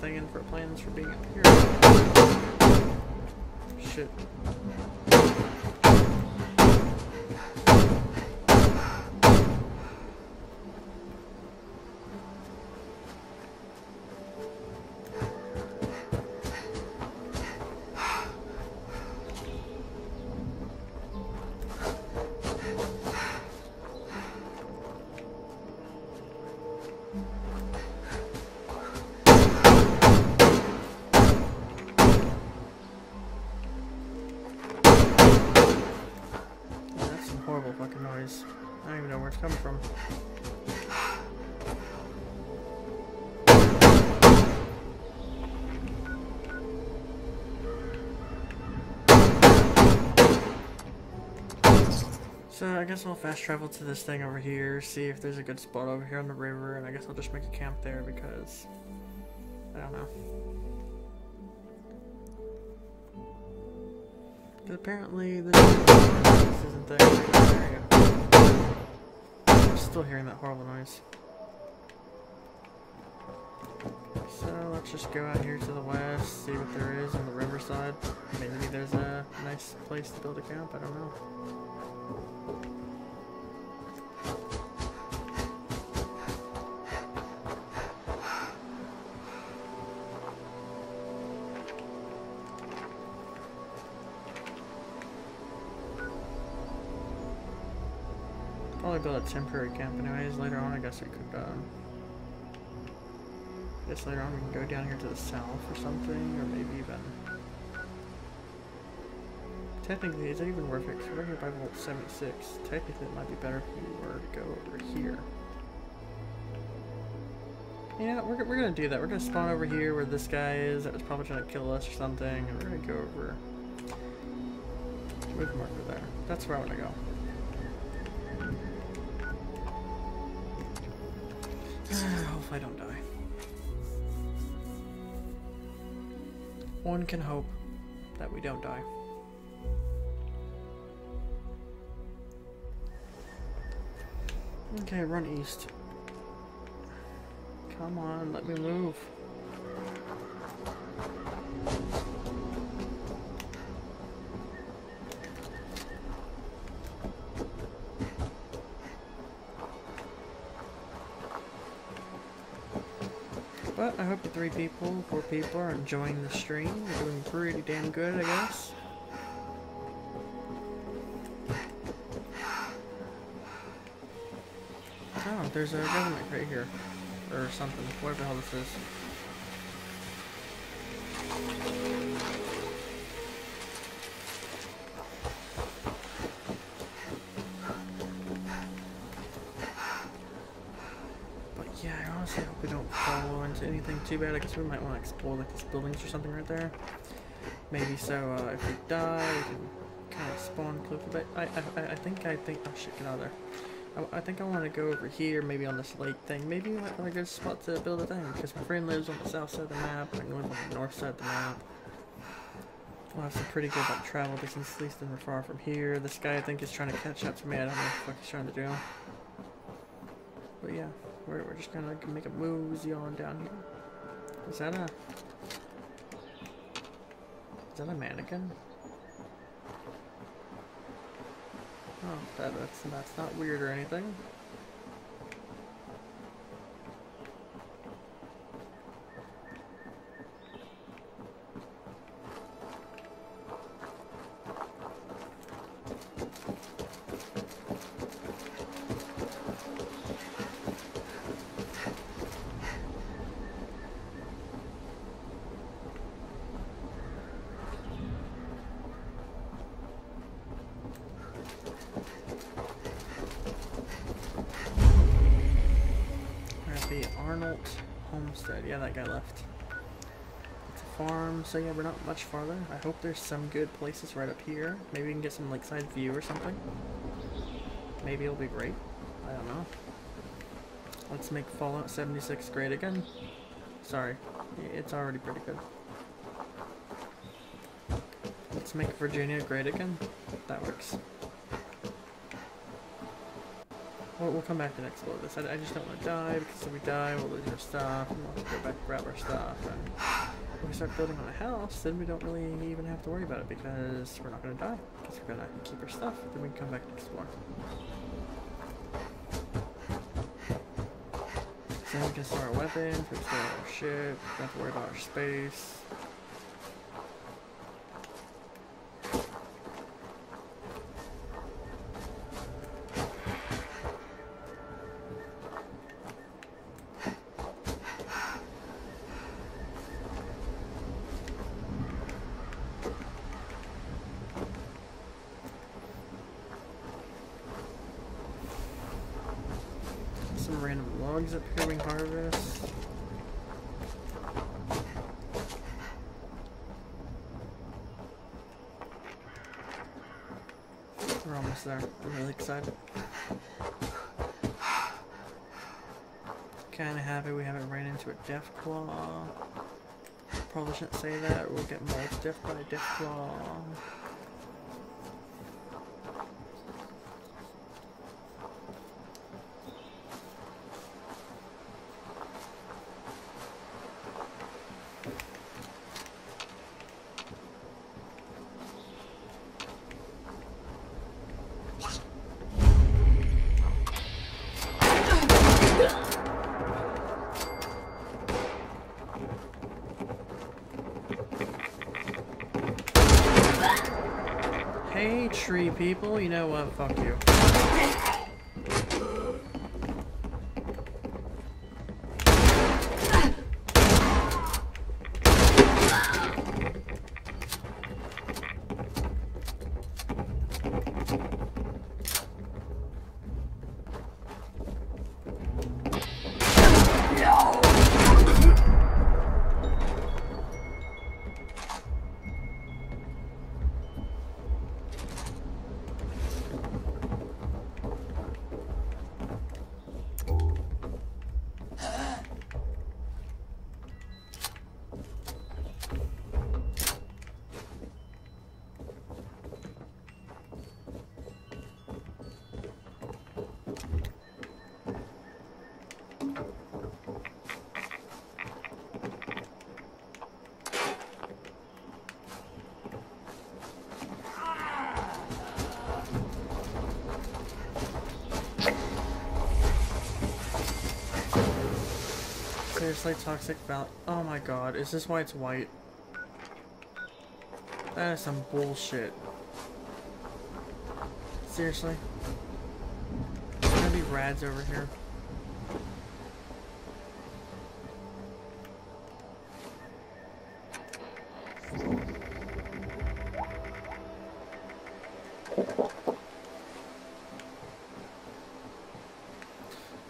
Thing in for plans for being up here. Shit. Coming from. So I guess I'll fast travel to this thing over here, see if there's a good spot over here on the river, and I guess I'll just make a camp there because I don't know. But apparently this isn't there. There we go. Still hearing that horrible noise. So let's just go out here to the west, see what there is on the riverside. Maybe there's a nice place to build a camp, I don't know. Probably build a temporary camp anyways. Later on I guess we could uh I guess later on we can go down here to the south or something, or maybe even technically is it even worth it? Because we're here by Fallout seventy-six. Technically it might be better if we were to go over here. Yeah, we're, we're gonna do that. We're gonna spawn over here where this guy is that was probably trying to kill us or something, and we're gonna go over move marker there. That's where I wanna go. Hopefully I don't die. One can hope that we don't die. Okay, run east. Come on, let me move. But I hope the three people, four people are enjoying the stream. We're doing pretty damn good, I guess. there's a dynamite crate here. Or something, whatever the hell this is. But yeah, I honestly hope we don't fall into anything too bad. I guess we might want to explore like these buildings or something right there. Maybe so uh, if we die, we can kind of spawn closer. But I, I, I think, I think, oh shit, get out of there. I think I want to go over here, maybe on this lake thing. Maybe that's a good spot to build a thing, because my friend lives on the south side of the map, and I live on the north side of the map. We'll have some pretty good like, travel distance, at least, and we're far from here. This guy, I think, is trying to catch up to me. I don't know what the fuck he's trying to do. But yeah, we're, we're just going to make a mosey on down here. Is that a... Is that a mannequin? Oh, that, that's, that's not weird or anything. Yeah, that guy left. It's a farm, so yeah, we're not much farther. I hope there's some good places right up here. Maybe we can get some lakeside view or something. Maybe it'll be great. I don't know. Let's make Fallout seventy-six great again. Sorry, it's already pretty good. Let's make Virginia great again. That works. We'll come back and explore this. I, I just don't want to die, because if we die, we'll lose our stuff, and we'll have to go back and grab our stuff. And when we start building on a house, then we don't really even have to worry about it, because we're not going to die, because we're going to keep our stuff, then we can come back and explore. So then we can store our weapons, we can store our shit, we don't have to worry about our space. Up here we harvest. We're almost there. I'm really excited. Kinda happy we haven't ran into a death claw. Probably shouldn't say that, or we'll get multiplied by a death claw. Tree people, you know what? Fuck you. Seriously, toxic val- oh my god, is this why it's white? That is some bullshit. Seriously? There's gonna be rads over here.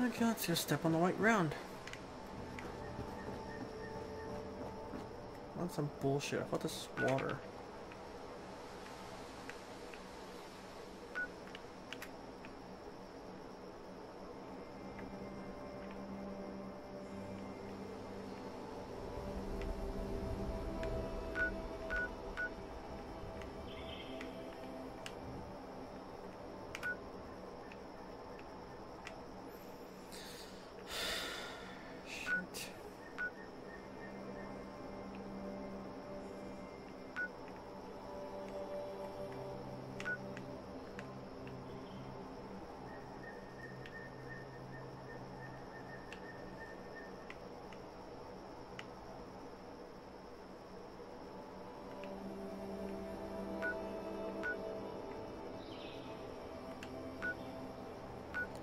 I got you. Step on the white ground. That's some bullshit. I thought this was water.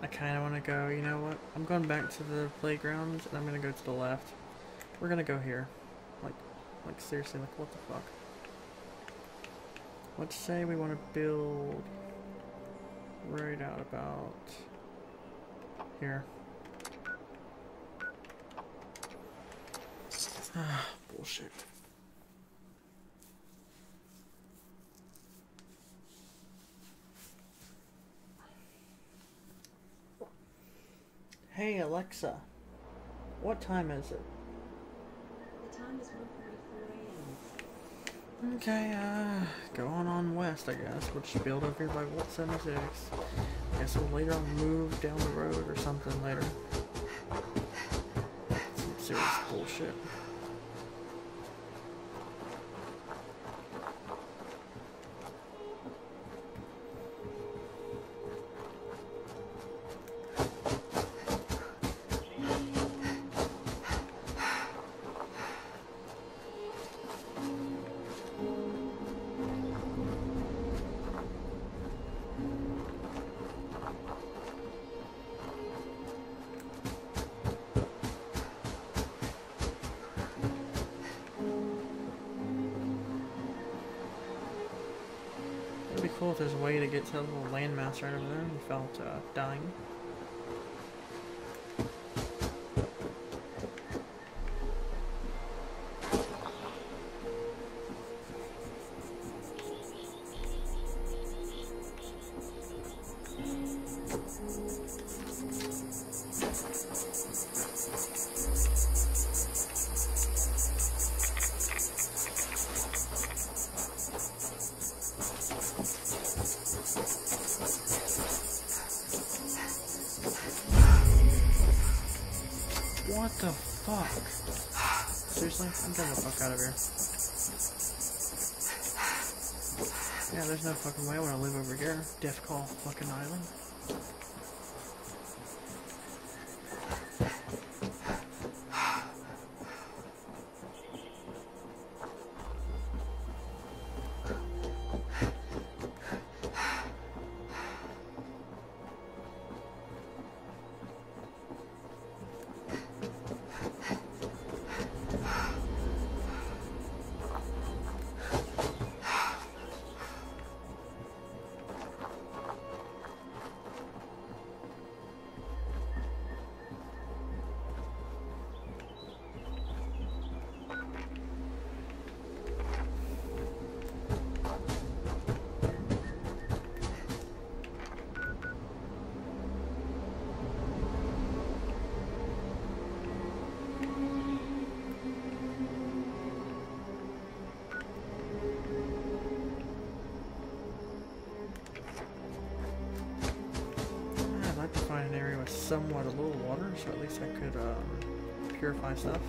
I kind of want to go, you know what, I'm going back to the playground, and I'm going to go to the left. We're going to go here. Like, like seriously, like what the fuck? Let's say we want to build right out about here. Ah, bullshit. Hey Alexa, what time is it? The time is one forty-four a m Okay, uh, going on west, I guess, which build over here by Alt seventy-six. I guess we'll later move down the road or something later. Some serious bullshit. Cool if there's a way to get to the little landmass right over there without uh, dying. There's no fucking way I want to live over here. Death Call fucking island. Somewhat a little water, so at least I could um, purify stuff.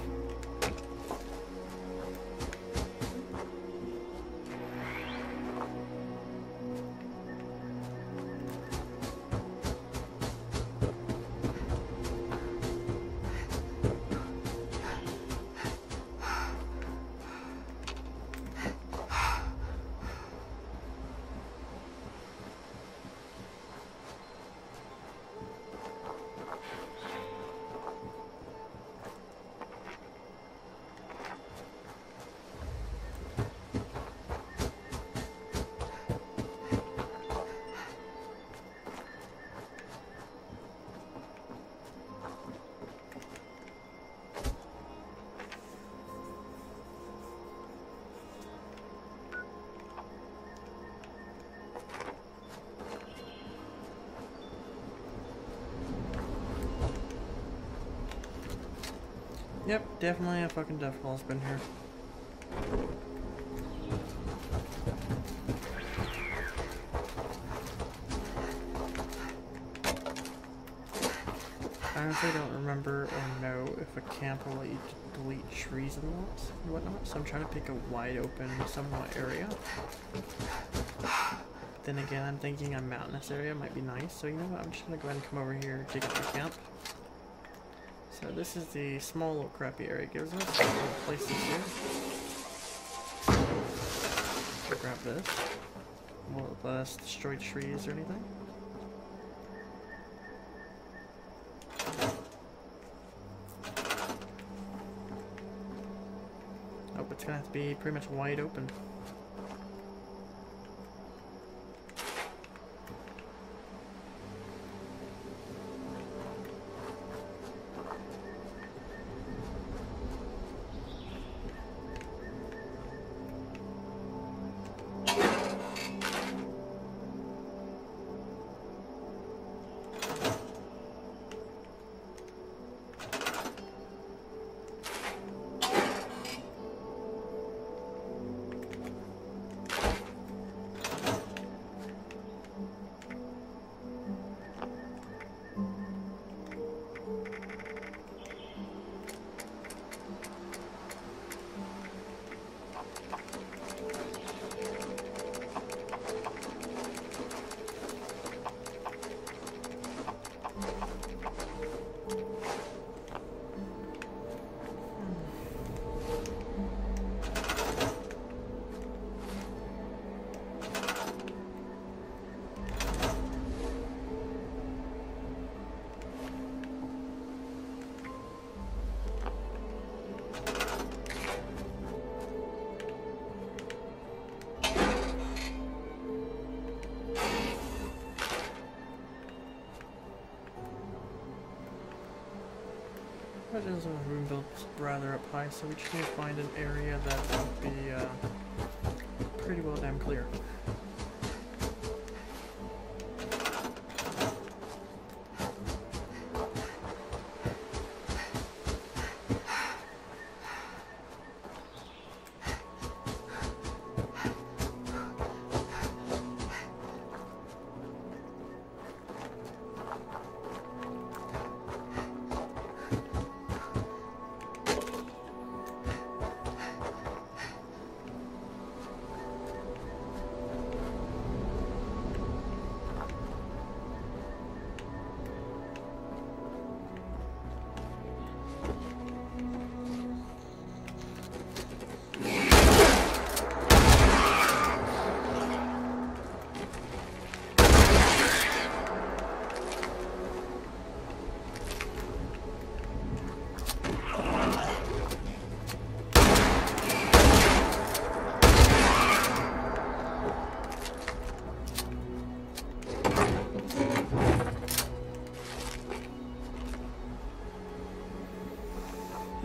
Yep, definitely a fucking death wall's been here. I honestly don't remember or know if a camp will let you delete trees and whatnot, so I'm trying to pick a wide open, somewhat area. But then again, I'm thinking a mountainous area might be nice, so you know what, I'm just gonna go ahead and come over here, dig up the camp. So this is the small little crappy area it gives us. Little places here. I'll grab this. Won't let us destroy trees or anything. Oh, it's gonna have to be pretty much wide open. Our room build's rather up high, so we just need to find an area that would be uh, pretty well damn clear.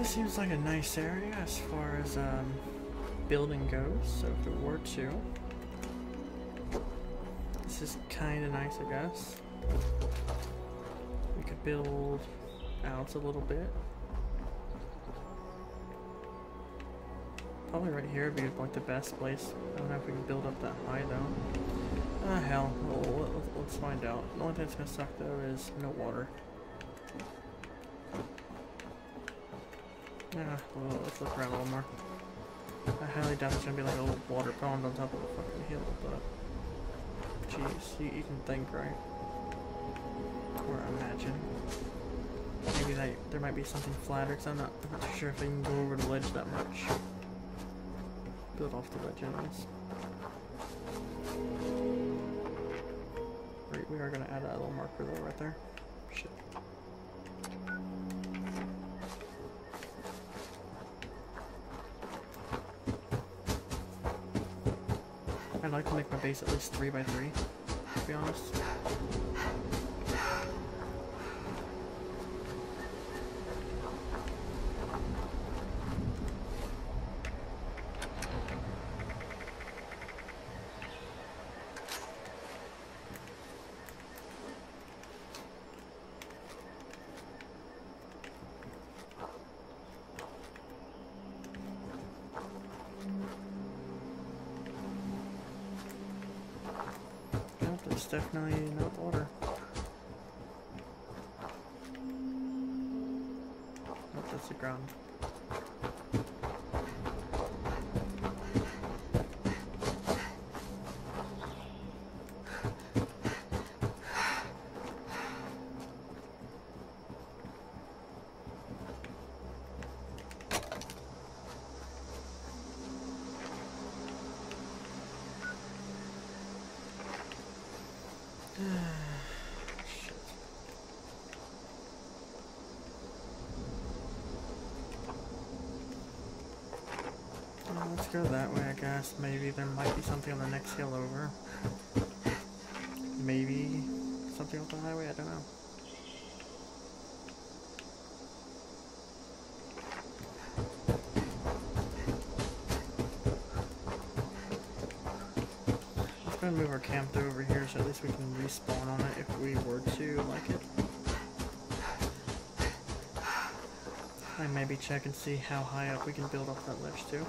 Seems like a nice area as far as um, building goes, so if it were to, this is kind of nice, I guess. We could build out a little bit. Probably right here would be like the best place. I don't know if we can build up that high though. Ah, hell, well, let's find out. The only thing that's gonna suck though is no water. Yeah, well, let's look around a little more. I highly doubt there's gonna be like a little water pond on top of a fucking hill, but jeez, you, you can think, right? Or imagine. Maybe that, there might be something flatter, because I'm not, I'm not sure if I can go over the ledge that much. Build off the ledge, anyways. Right, we are gonna add a little marker though, right there. Shit. I'd like to make my base at least three by three, to be honest. It's definitely not water. Nope, that's the ground. Let's go that way, I guess. Maybe there might be something on the next hill over. Maybe something off the highway, I don't know. Let's go and move our camp to over here so at least we can respawn on it if we were to like it. I maybe check and see how high up we can build off that ledge too.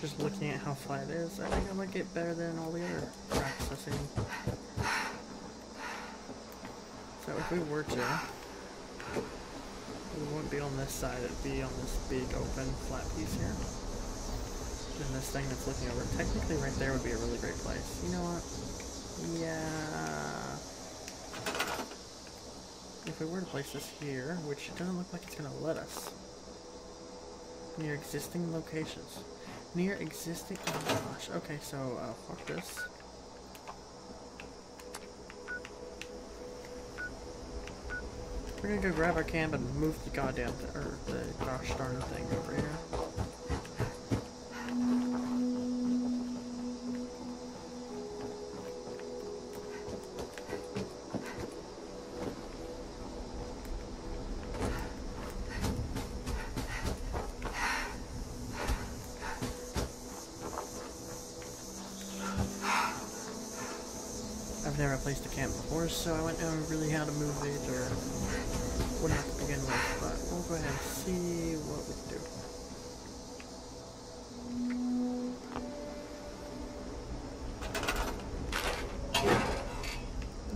Just looking at how flat it is, I think I'm gonna get better than all the other cracks I've seen. So if we were to, we wouldn't be on this side, it'd be on this big open flat piece here. And this thing that's looking over, technically right there would be a really great place. You know what? Yeah. If we were to place this here, which it doesn't look like it's going to let us. Near existing locations. Near existing, oh gosh, okay, so uh, fuck this. We're gonna go grab our camp and move the goddamn th or the gosh darn thing over here. I've never placed a camp before, so I wouldn't know really how to move it or. We'll have to begin with, but we'll go ahead and see what we can do.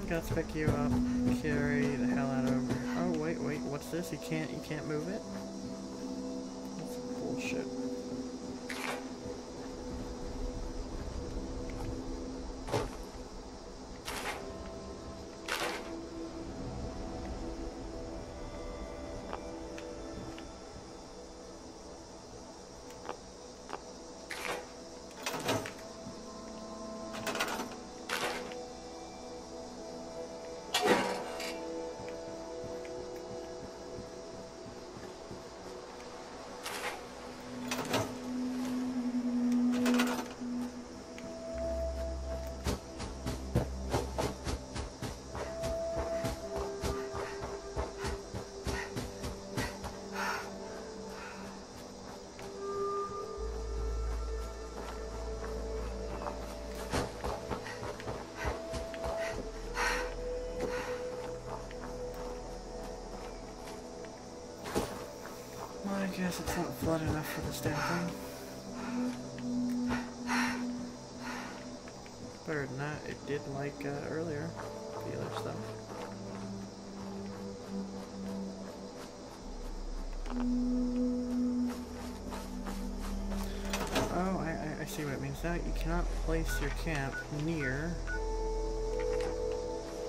I'm gonna pick you up, carry the hell out of over here. Oh wait, wait, what's this? You can't, you can't move it? That's bullshit. I guess it's not flood enough for this damn thing. Better than that, it did like uh, earlier, the other stuff. Oh, I, I, I see what it means now. You cannot place your camp near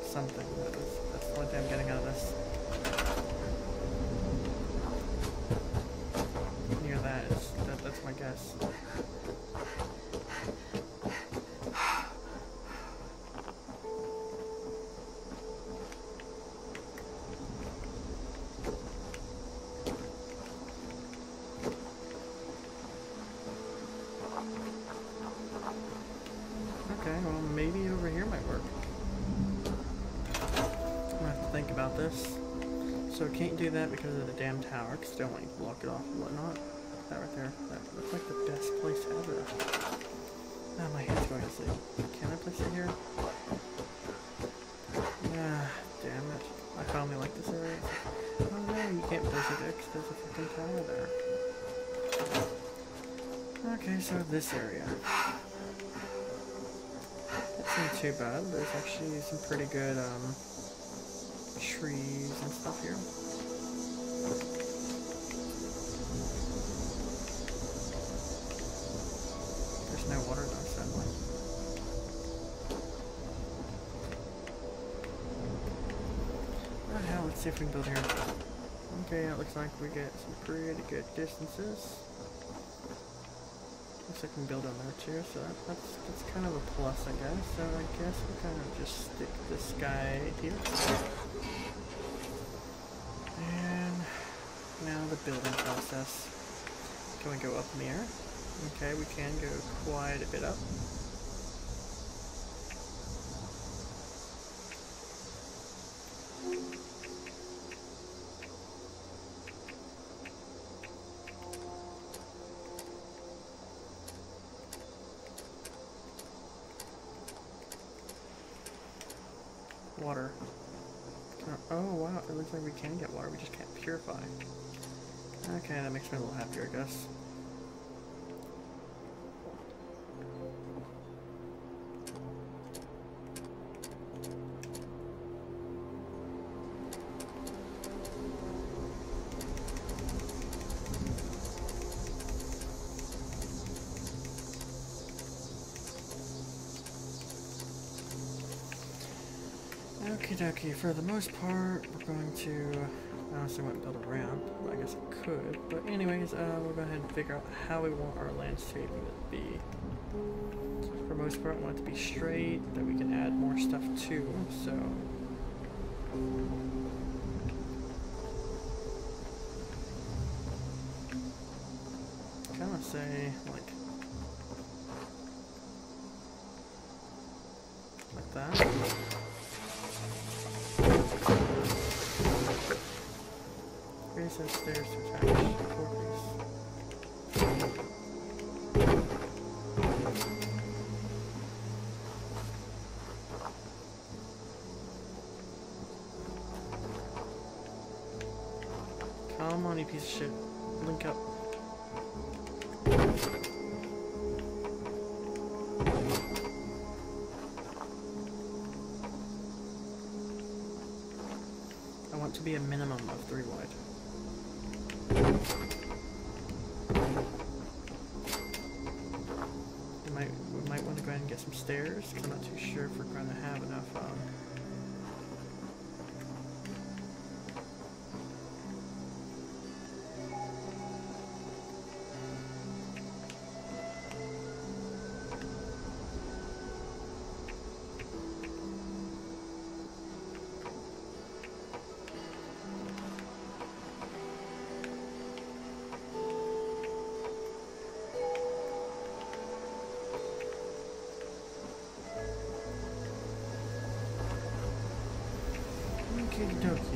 something. That is, that's the only thing I'm getting out of this. That's my guess. Okay, well maybe over here might work. I'm gonna have to think about this. So I can't do that because of the damn tower, because I don't want you to block it off and whatnot. that right there. That looks like the best place ever. Ah, oh, my head's going to sleep. Can I place it here? Ah, damn it. I finally like this area. Oh no, you can't place it there because there's a fucking tower there. Okay, so this area. That's not too bad. There's actually some pretty good um, trees and stuff here. There's no water though, sadly. Alright, now let's see if we can build here. Okay, it looks like we get some pretty good distances. Looks like we can build on there too, so that's, that's kind of a plus, I guess. So I guess we'll kind of just stick this guy here. And now the building process. Can we go up in the air? Okay, we can go quite a bit up. Water. Oh wow, it looks like we can get water, we just can't purify. Okay, that makes me a little happier, I guess. Okie dokie, for the most part, we're going to, I honestly wouldn't build a ramp, I guess I could, but anyways, uh, we'll go ahead and figure out how we want our landscaping to be. For the most part, I want it to be straight, then we can add more stuff too, so. I kinda say, like, like that. Says stairs to attach four piece. Come on, you piece of shit. Link up. I want to be a minimum of three wide. We might, we might want to go ahead and get some stairs, because I'm not too sure if we're going to have enough, um...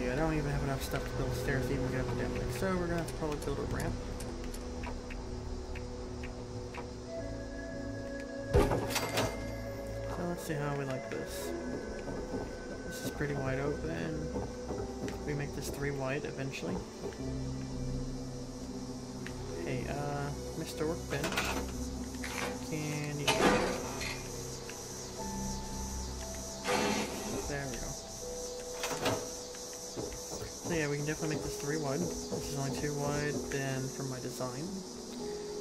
I don't even have enough stuff to build stairs to even get up the damn thing, so we're gonna have to probably build a ramp. So let's see how we like this. This is pretty wide open. We make this three wide eventually. Hey, uh, Mister Workbench, can you... There we go. So yeah, we can definitely make this three wide. This is only two wide, then for my design,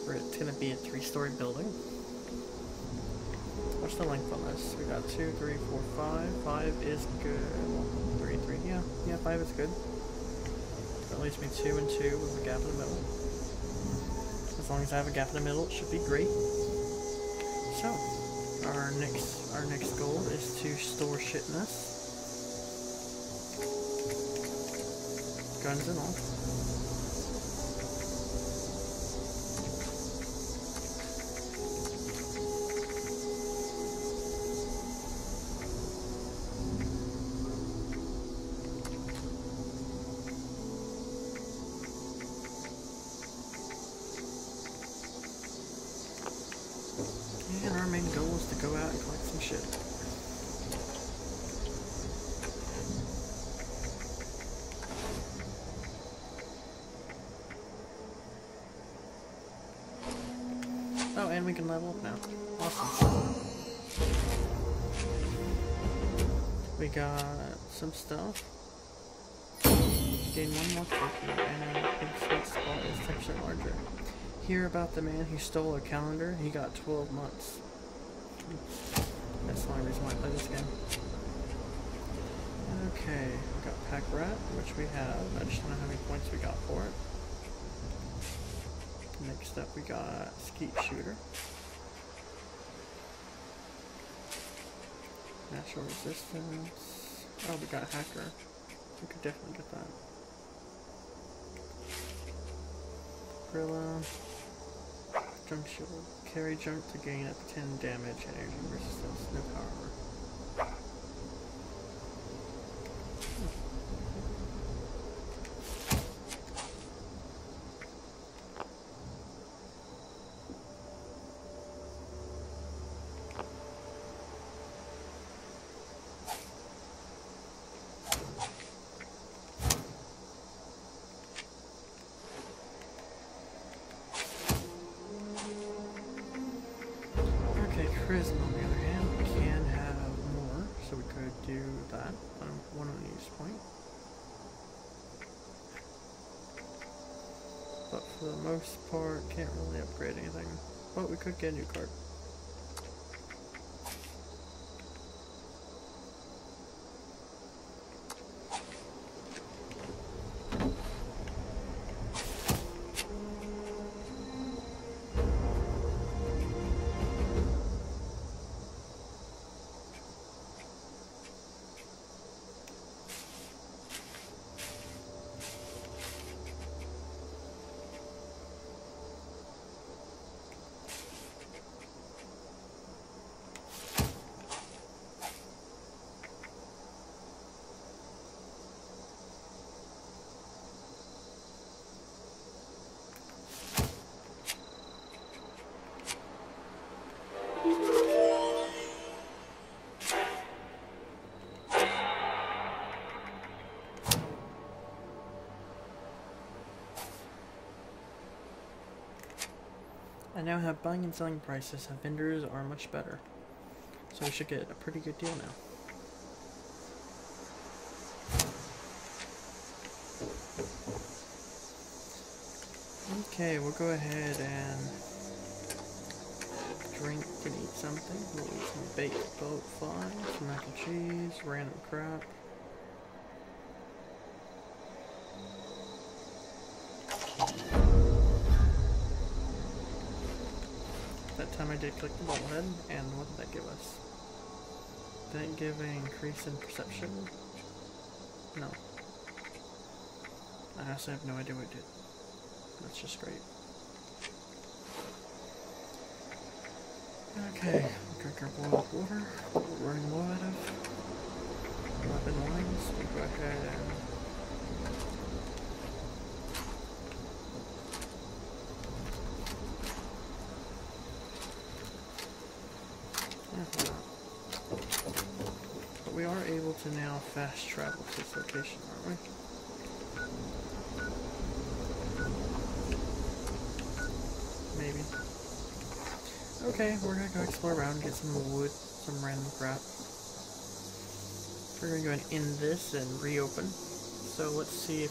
where it's gonna be a three-story building. What's the length on this? We got two, three, four, five. Five is good. Three, three, yeah, yeah, five is good. That leaves me two and two with a gap in the middle. As long as I have a gap in the middle, it should be great. So, our next, our next goal is to store shit in this. Guns and all. shit. Oh, and we can level up now. Awesome. We got some stuff. Gain one more cookie, and our pig sweet spot is ten percent larger. Hear about the man who stole a calendar? He got twelve months. That's the only reason why I play this game. Okay, we got Pack Rat, which we have. I just don't know how many points we got for it. Next up, we got Skeet Shooter. Natural Resistance. Oh, we got Hacker. We could definitely get that. Gorilla. Junk Shield. Carry junk to gain up to ten damage and energy resistance. No power. Part can't really upgrade anything, but we could get a new card. I now have buying and selling prices, and vendors are much better. So we should get a pretty good deal now. Okay, we'll go ahead and drink and eat something. We'll eat some baked boat flies, some mac and cheese, random crap. I did click the bobblehead, and what did that give us? Did it give an increase in perception? No. I also have no idea what it did. That's just great. Okay, we'll drink our boiled water. We're running low out of eleven lines. We'll go ahead and to now fast travel to this location, aren't we? Maybe. Okay, we're gonna go explore around and get some wood, some random crap. We're gonna go ahead and end this and reopen. So let's see if you